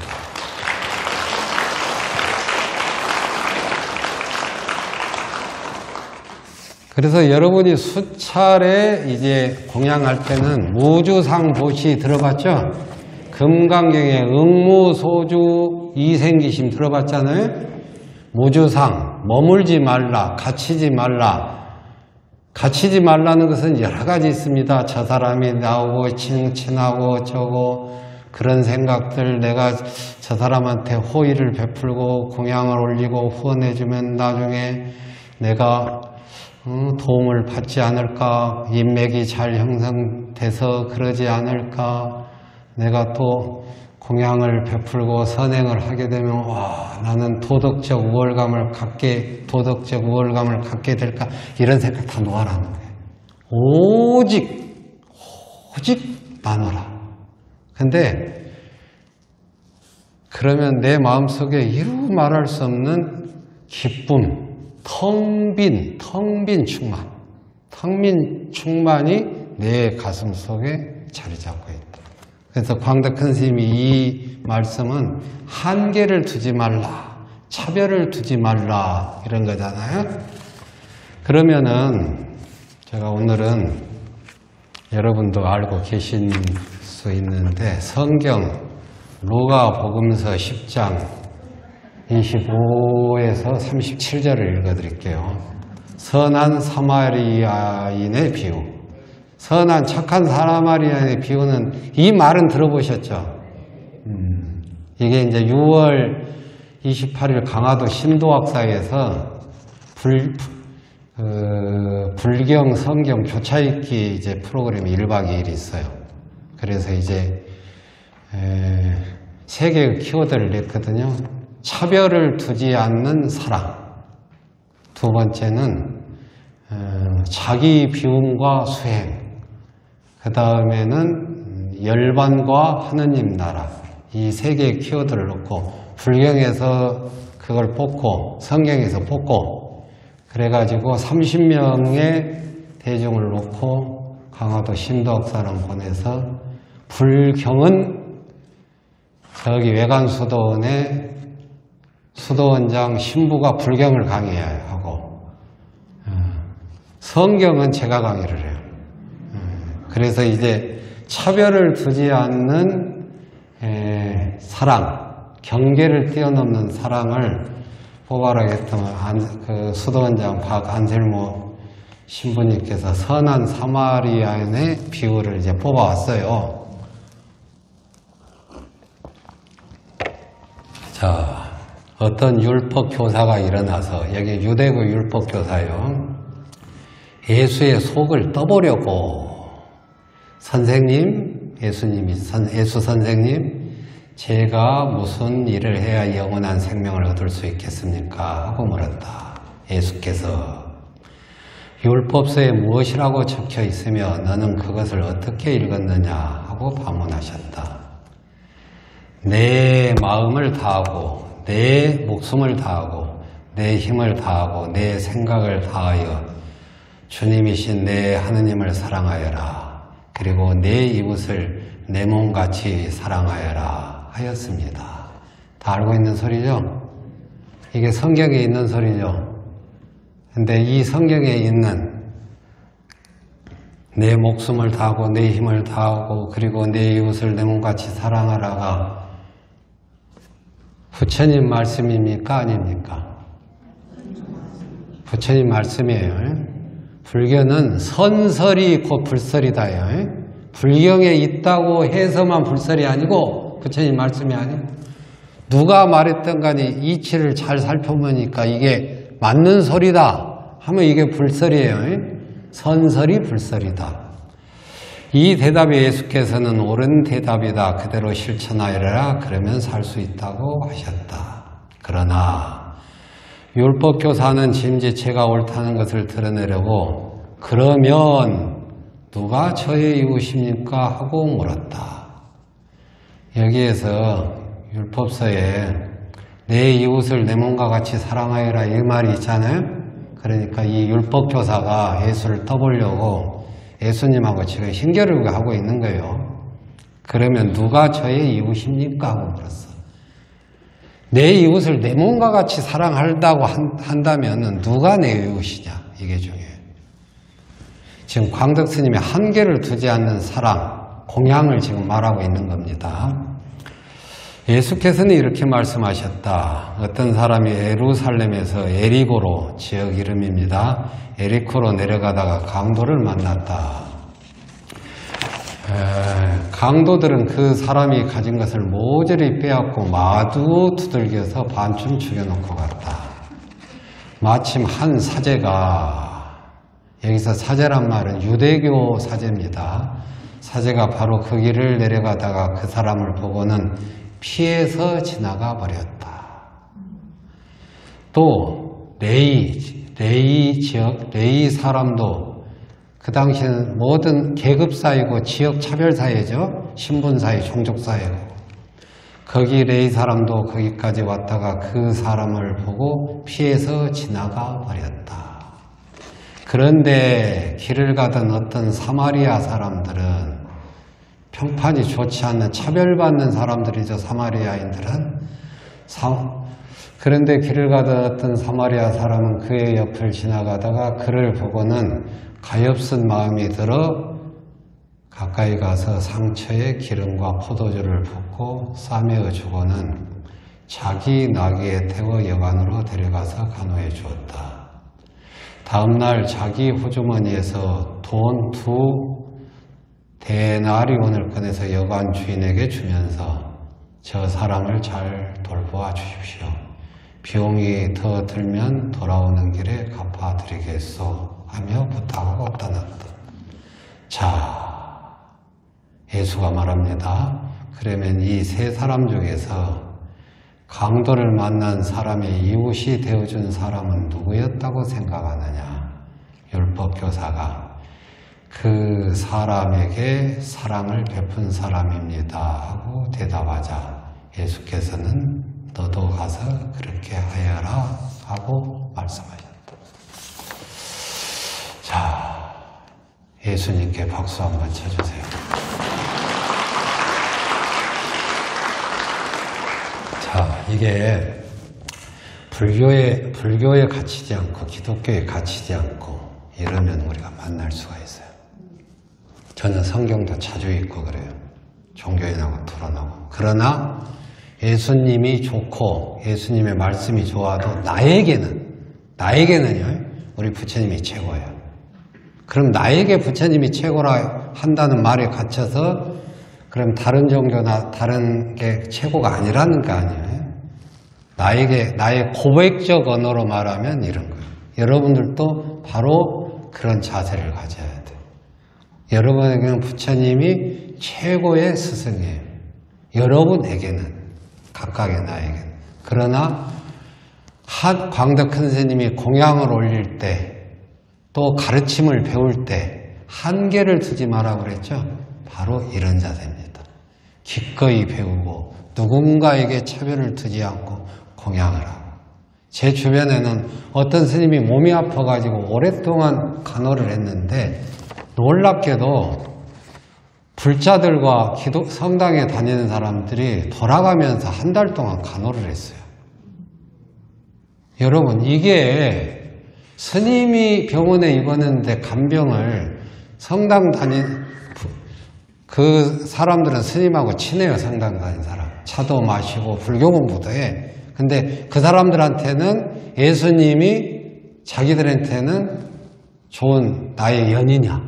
그래서 여러분이 수차례 이제 공양할 때는 무주상보시 들어봤죠? 금강경에 응무소주 이생기심 들어봤잖아요. 무주상, 머물지 말라, 갇히지 말라. 갇히지 말라는 것은 여러 가지 있습니다. 저 사람이 나오고 친친하고 저거 그런 생각들, 내가 저 사람한테 호의를 베풀고 공양을 올리고 후원해주면 나중에 내가 도움을 받지 않을까, 인맥이 잘 형성돼서 그러지 않을까, 내가 또 공양을 베풀고 선행을 하게 되면 와, 나는 도덕적 우월감을 갖게, 도덕적 우월감을 갖게 될까, 이런 생각 다 놓아라는 거예요. 오직 오직 나눠라. 근데 그러면 내 마음속에 이루 말할 수 없는 기쁨, 텅 빈, 텅 빈 충만, 텅 빈 충만이 내 가슴 속에 자리 잡고 있다. 그래서 광덕 큰 스님이 이 말씀은 한계를 두지 말라, 차별을 두지 말라, 이런 거잖아요. 그러면은 제가 오늘은 여러분도 알고 계실 수 있는데 성경 로가복음서 십 장 이십오에서 삼십칠 절을 읽어드릴게요. 선한 사마리아인의 비유. 선한 착한 사마리아인의 비유는 이 말은 들어보셨죠? 음, 이게 이제 유월 이십팔일 강화도 신도학사에서 불, 그, 불경 성경 교차읽기 이제 프로그램이 일 박 이 일 있어요. 그래서 이제 에, 세 개의 키워드를 냈거든요. 차별을 두지 않는 사랑. 두 번째는 어, 자기 비움과 수행. 그 다음에는 열반과 하느님 나라. 이 세 개의 키워드를 넣고 불경에서 그걸 뽑고 성경에서 뽑고 그래가지고 삼십 명의 대중을 놓고 강화도 신도학사랑 보내서 불경은 저기 외관수도원에 수도원장 신부가 불경을 강의해야 하고 성경은 제가 강의를 해요. 그래서 이제 차별을 두지 않는 사랑, 경계를 뛰어넘는 사랑을 뽑아라 했더만 그 수도원장 박 안셀모 신부님께서 선한 사마리아인의 비유를 이제 뽑아왔어요. 자, 어떤 율법 교사가 일어나서, 여기 유대구 율법 교사요. 예수의 속을 떠보려고, 선생님, 예수님이, 선, 예수 선생님, 제가 무슨 일을 해야 영원한 생명을 얻을 수 있겠습니까? 하고 물었다. 예수께서 율법서에 무엇이라고 적혀 있으며 너는 그것을 어떻게 읽었느냐? 하고 반문하셨다. 내 마음을 다하고 내 목숨을 다하고 내 힘을 다하고 내 생각을 다하여 주님이신 내 하느님을 사랑하여라. 그리고 내 이웃을 내 몸같이 사랑하여라. 하였습니다. 다 알고 있는 소리죠? 이게 성경에 있는 소리죠? 근데 이 성경에 있는 내 목숨을 다하고 내 힘을 다하고 그리고 내 이웃을 내 몸같이 사랑하라가 부처님 말씀입니까? 아닙니까? 부처님 말씀이에요. 불교는 선설이 곧 불설이다요. 불경에 있다고 해서만 불설이 아니고 부처님 말씀이 아니에요. 누가 말했던 간에 이치를 잘 살펴보니까 이게 맞는 소리다 하면 이게 불설이에요. 선설이 불설이다. 이 대답에 예수께서는 옳은 대답이다. 그대로 실천하여라. 그러면 살 수 있다고 하셨다. 그러나 율법교사는 짐지체가 옳다는 것을 드러내려고 그러면 누가 저의 이웃입니까? 하고 물었다. 여기에서 율법서에 내 이웃을 내 몸과 같이 사랑하여라 이 말이 있잖아요. 그러니까 이 율법교사가 예수를 떠보려고 예수님하고 지금 힘겨루기 하고 있는 거예요. 그러면 누가 저의 이웃입니까? 하고 물었어. 내 이웃을 내 몸과 같이 사랑한다고 한다면 누가 내 이웃이냐? 이게 중요해요. 지금 광덕 스님의 한계를 두지 않는 사랑, 공양을 지금 말하고 있는 겁니다. 예수께서는 이렇게 말씀하셨다. 어떤 사람이 예루살렘에서 에리고로, 지역 이름입니다, 에리코로 내려가다가 강도를 만났다. 에, 강도들은 그 사람이 가진 것을 모조리 빼앗고 마두 두들겨서 반쯤 죽여놓고 갔다. 마침 한 사제가, 여기서 사제란 말은 유대교 사제입니다. 사제가 바로 그 길을 내려가다가 그 사람을 보고는 피해서 지나가 버렸다. 또 레이, 레이 지역, 레이 사람도 그 당시는 모든 계급 사회고 지역 차별 사회죠. 신분 사회, 종족 사회고. 거기 레이 사람도 거기까지 왔다가 그 사람을 보고 피해서 지나가 버렸다. 그런데 길을 가던 어떤 사마리아 사람들은, 평판이 좋지 않는 차별받는 사람들이죠, 사마리아인들은. 사, 그런데 길을 가던 어떤 사마리아 사람은 그의 옆을 지나가다가 그를 보고는 가엾은 마음이 들어 가까이 가서 상처에 기름과 포도주를 붓고 싸매어 주고는 자기 나귀에 태워 여관으로 데려가서 간호해 주었다. 다음날 자기 호주머니에서 돈 두 대나리온을 꺼내서 여관 주인에게 주면서 저 사람을 잘 돌보아 주십시오. 병이 더 들면 돌아오는 길에 갚아드리겠소 하며 부탁하고 떠났다. 자, 예수가 말합니다. 그러면 이 세 사람 중에서 강도를 만난 사람의 이웃이 되어준 사람은 누구였다고 생각하느냐? 율법교사가 그 사람에게 사랑을 베푼 사람입니다 하고 대답하자 예수께서는 너도 가서 그렇게 하여라 하고 말씀하셨다. 자, 예수님께 박수 한번 쳐주세요. 자, 이게 불교에, 불교에 갇히지 않고 기독교에 갇히지 않고 이러면 우리가 만날 수가 있어요. 저는 성경도 자주 읽고 그래요. 종교인하고 토론하고. 그러나 예수님이 좋고 예수님의 말씀이 좋아도 나에게는 나에게는요 우리 부처님이 최고예요. 그럼 나에게 부처님이 최고라 한다는 말에 갇혀서 그럼 다른 종교나 다른 게 최고가 아니라는 거 아니에요. 나에게 나의 고백적 언어로 말하면 이런 거예요. 여러분들도 바로 그런 자세를 가져야 돼요. 여러분에게는 부처님이 최고의 스승이에요. 여러분에게는 각각의 나에게는. 그러나 한 광덕 선생님이 공양을 올릴 때 또 가르침을 배울 때 한계를 두지 마라 그랬죠. 바로 이런 자세입니다. 기꺼이 배우고 누군가에게 차별을 두지 않고 공양을 하고. 제 주변에는 어떤 스님이 몸이 아파가지고 오랫동안 간호를 했는데 놀랍게도 불자들과 기도, 성당에 다니는 사람들이 돌아가면서 한 달 동안 간호를 했어요. 여러분, 이게 스님이 병원에 입었는데 간병을 성당 다닌 그 사람들은 스님하고 친해요. 성당 다닌 사람. 차도 마시고 불교 공부도 해. 근데 그 사람들한테는 예수님이 자기들한테는 좋은 나의 연이냐.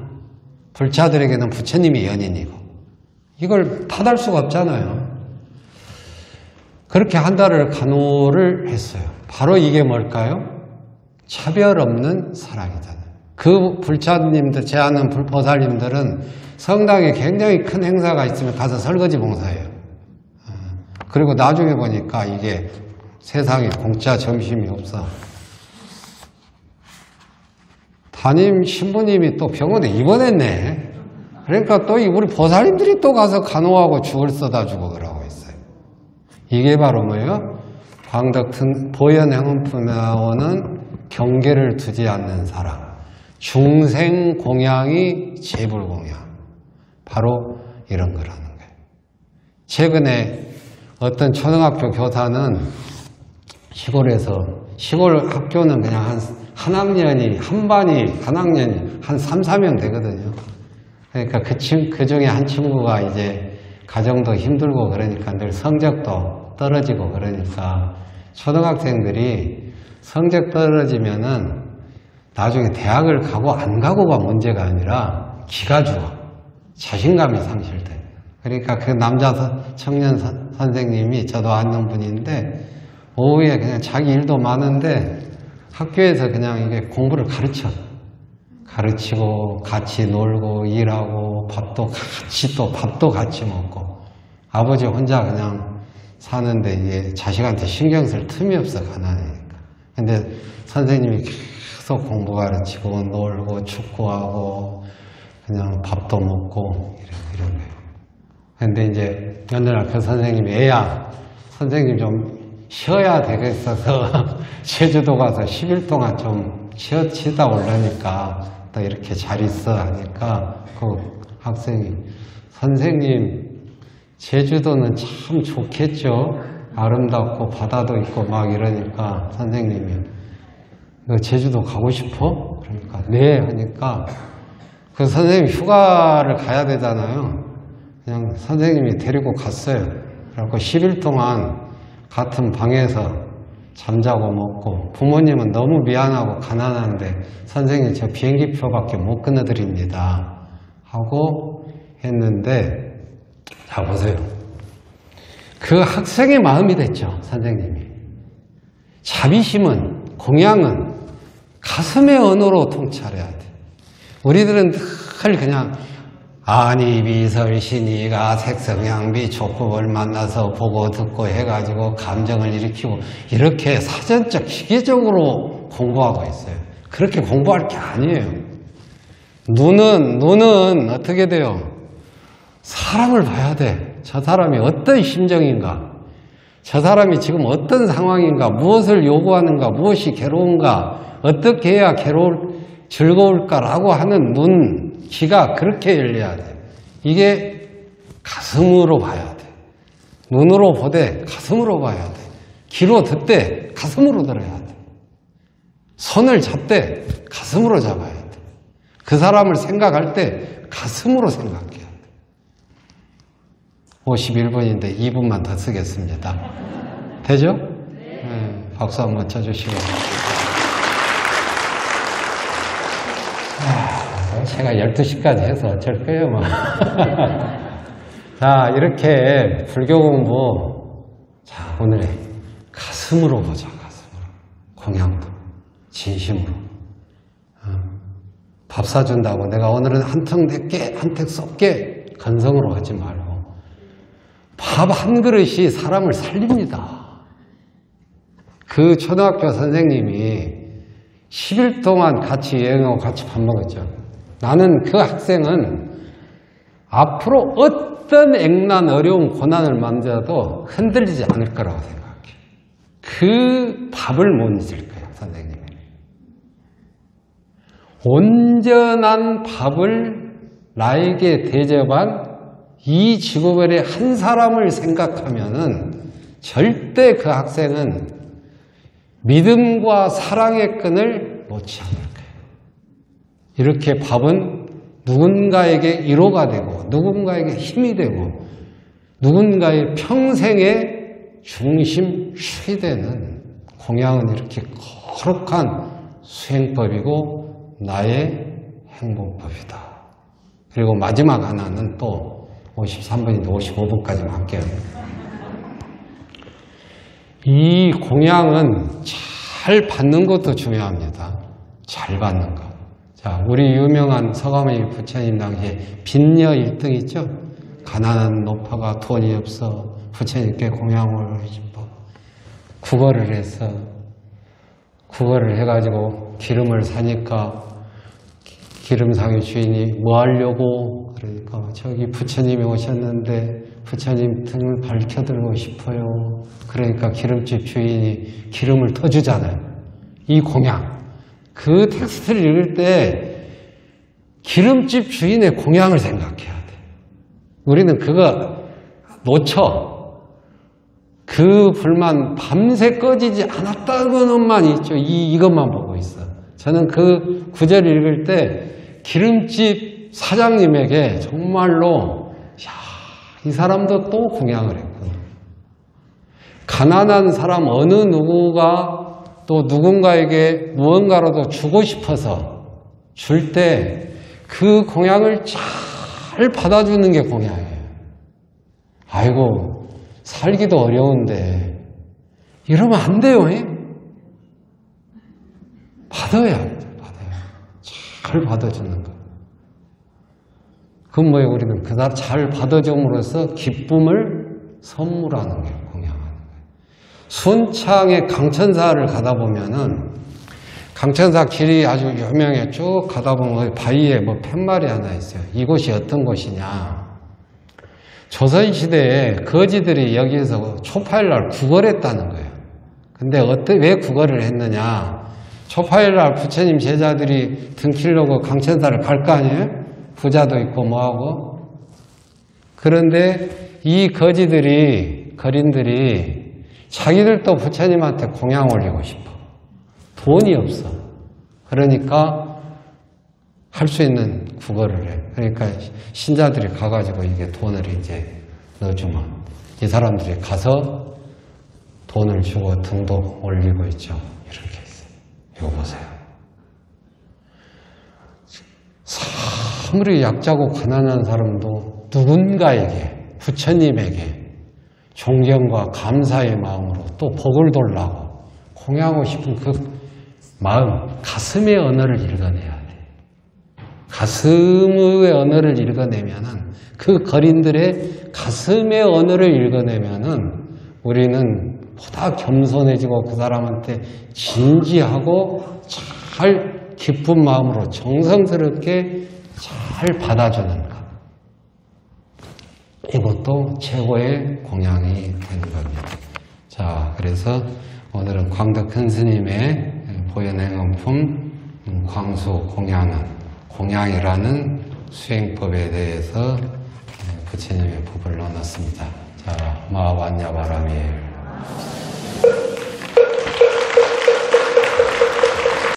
불자들에게는 부처님이 연인이고 이걸 탓할 수가 없잖아요. 그렇게 한 달을 간호를 했어요. 바로 이게 뭘까요? 차별 없는 사랑이잖아요. 그 불자님들, 제 아는 불보살님들은 성당에 굉장히 큰 행사가 있으면 가서 설거지 봉사해요. 그리고 나중에 보니까 이게 세상에 공짜 점심이 없어. 담임 신부님이 또 병원에 입원했네. 그러니까 또 우리 보살님들이 또 가서 간호하고 죽을 써다 주고 그러고 있어요. 이게 바로 뭐예요? 광덕 보현행원품에 나오는 경계를 두지 않는 사랑. 중생 공양이 재불 공양. 바로 이런 거라는 거예요. 최근에 어떤 초등학교 교사는 시골에서 시골 학교는 그냥 한 한 학년이, 한 반이, 한 학년이 한 삼, 사 명 되거든요. 그러니까 그, 친, 그 중에 한 친구가 이제 가정도 힘들고 그러니까 늘 성적도 떨어지고 그러니까 초등학생들이 성적 떨어지면은 나중에 대학을 가고 안 가고가 문제가 아니라 기가 죽어. 자신감이 상실돼. 그러니까 그 남자 청년 선생님이 저도 아는 분인데 오후에 그냥 자기 일도 많은데 학교에서 그냥 이게 공부를 가르쳐. 가르치고, 같이 놀고, 일하고, 밥도 같이 또, 밥도 같이 먹고. 아버지 혼자 그냥 사는데 이게 자식한테 신경 쓸 틈이 없어, 가난하니까. 근데 선생님이 계속 공부 가르치고, 놀고, 축구하고, 그냥 밥도 먹고, 이런, 이런 거예요. 근데 이제, 옛날 그 선생님이, 애야, 선생님 좀, 쉬어야 되겠어서 제주도 가서 십 일 동안 좀 쉬어, 쉬다 올라니까 또 이렇게 잘 있어 하니까 그 학생이 선생님 제주도는 참 좋겠죠? 아름답고 바다도 있고 막 이러니까 선생님이 너 제주도 가고 싶어? 그러니까 네 하니까 그 선생님 휴가를 가야 되잖아요. 그냥 선생님이 데리고 갔어요. 그래갖고 십 일 동안 같은 방에서 잠자고 먹고 부모님은 너무 미안하고 가난한데 선생님 저 비행기표밖에 못 끊어드립니다 하고 했는데 자 보세요. 그 학생의 마음이 됐죠. 선생님이 자비심은, 공양은 가슴의 언어로 통찰해야 돼. 우리들은 늘 그냥 아니 비설신이가 색성향비 족법을 만나서 보고 듣고 해가지고 감정을 일으키고 이렇게 사전적 기계적으로 공부하고 있어요. 그렇게 공부할 게 아니에요. 눈은 눈은 어떻게 돼요? 사람을 봐야 돼. 저 사람이 어떤 심정인가, 저 사람이 지금 어떤 상황인가, 무엇을 요구하는가, 무엇이 괴로운가, 어떻게 해야 괴로울, 즐거울까라고 하는 눈, 귀가 그렇게 열려야 돼. 이게 가슴으로 봐야 돼. 눈으로 보되 가슴으로 봐야 돼. 귀로 듣되 가슴으로 들어야 돼. 손을 잡되 가슴으로 잡아야 돼. 그 사람을 생각할 때 가슴으로 생각해야 돼. 오십일 분인데 이 분만 더 쓰겠습니다. 되죠? 네, 박수 한번 쳐주시고. 아, 제가 열두 시까지 해서 어쩔 거예요, 뭐. 자, 이렇게 불교 공부. 자, 오늘의 가슴으로 보자, 가슴으로. 공양도, 진심으로. 어, 밥 사준다고 내가 오늘은 한턱 낼게, 한턱 쏠게, 건성으로 하지 말고. 밥 한 그릇이 사람을 살립니다. 그 초등학교 선생님이 십 일 동안 같이 여행하고 같이 밥 먹었죠. 나는 그 학생은 앞으로 어떤 액난, 어려운, 고난을 만져도 흔들리지 않을 거라고 생각해. 그 밥을 못 잊을 거예요, 선생님이. 온전한 밥을 나에게 대접한 이 지구별의 한 사람을 생각하면은 절대 그 학생은 믿음과 사랑의 끈을 놓지 않을 거예요. 이렇게 밥은 누군가에게 위로가 되고, 누군가에게 힘이 되고, 누군가의 평생의 중심축이 되는, 공양은 이렇게 거룩한 수행법이고 나의 행복법이다. 그리고 마지막 하나는 또 오십삼 분인데 오십오 분까지만 할게요. 이 공양은 잘 받는 것도 중요합니다. 잘 받는 것. 자, 우리 유명한 서가모니 부처님 당시에 빈녀 일 등 있죠? 가난한 노파가 돈이 없어 부처님께 공양을 하고 싶어 구걸을 해서, 구걸을 해가지고 기름을 사니까 기름상의 주인이 뭐 하려고, 그러니까 저기 부처님이 오셨는데 부처님 등을 밝혀들고 싶어요. 그러니까 기름집 주인이 기름을 더 주잖아요. 이 공양. 그 텍스트를 읽을 때 기름집 주인의 공양을 생각해야 돼. 우리는 그거 놓쳐. 그 불만 밤새 꺼지지 않았다고는만 있죠. 이, 이것만 보고 있어. 저는 그 구절을 읽을 때 기름집 사장님에게 정말로, 야, 이 사람도 또 공양을 했구나. 가난한 사람 어느 누구가 또 누군가에게 무언가라도 주고 싶어서 줄 때 그 공양을 잘 받아주는 게 공양이에요. 아이고, 살기도 어려운데 이러면 안 돼요. 에? 받아야 돼요. 받아야. 잘 받아주는 거. 그건 뭐에 우리는 그 사람 잘 받아줌으로써 기쁨을 선물하는 게 공양하는 거예요. 순창의 강천사를 가다 보면은, 강천사 길이 아주 유명해. 쭉 가다 보면 바위에 뭐 팻말이 하나 있어요. 이곳이 어떤 곳이냐. 조선시대에 거지들이 여기에서 초파일날 구걸했다는 거예요. 근데 어떻게, 왜 구걸을 했느냐. 초파일날 부처님 제자들이 등키려고 강천사를 갈 거 아니에요? 부자도 있고 뭐하고. 그런데 이 거지들이, 거린들이 자기들도 부처님한테 공양 올리고 싶어. 돈이 없어. 그러니까 할 수 있는 구걸을 해. 그러니까 신자들이 가가지고 이게 돈을 이제 넣어주면 이 사람들이 가서 돈을 주고 등도 올리고 있죠. 이렇게 있어요. 이거 보세요. 아무리 약자고 가난한 사람도 누군가에게, 부처님에게 존경과 감사의 마음으로 또 복을 돌라고 공양하고 싶은 그 마음, 가슴의 언어를 읽어내야 돼. 가슴의 언어를 읽어내면은, 그 거린들의 가슴의 언어를 읽어내면은 우리는 보다 겸손해지고 그 사람한테 진지하고 잘 기쁜 마음으로 정성스럽게 잘 받아주는 것. 이것도 최고의 공양이 되는 겁니다. 자, 그래서 오늘은 광덕 큰스님의 보현행원품 광소공양원, 공양이라는 수행법에 대해서 부처님의 법을 나눴습니다. 자, 마하반야바라밀.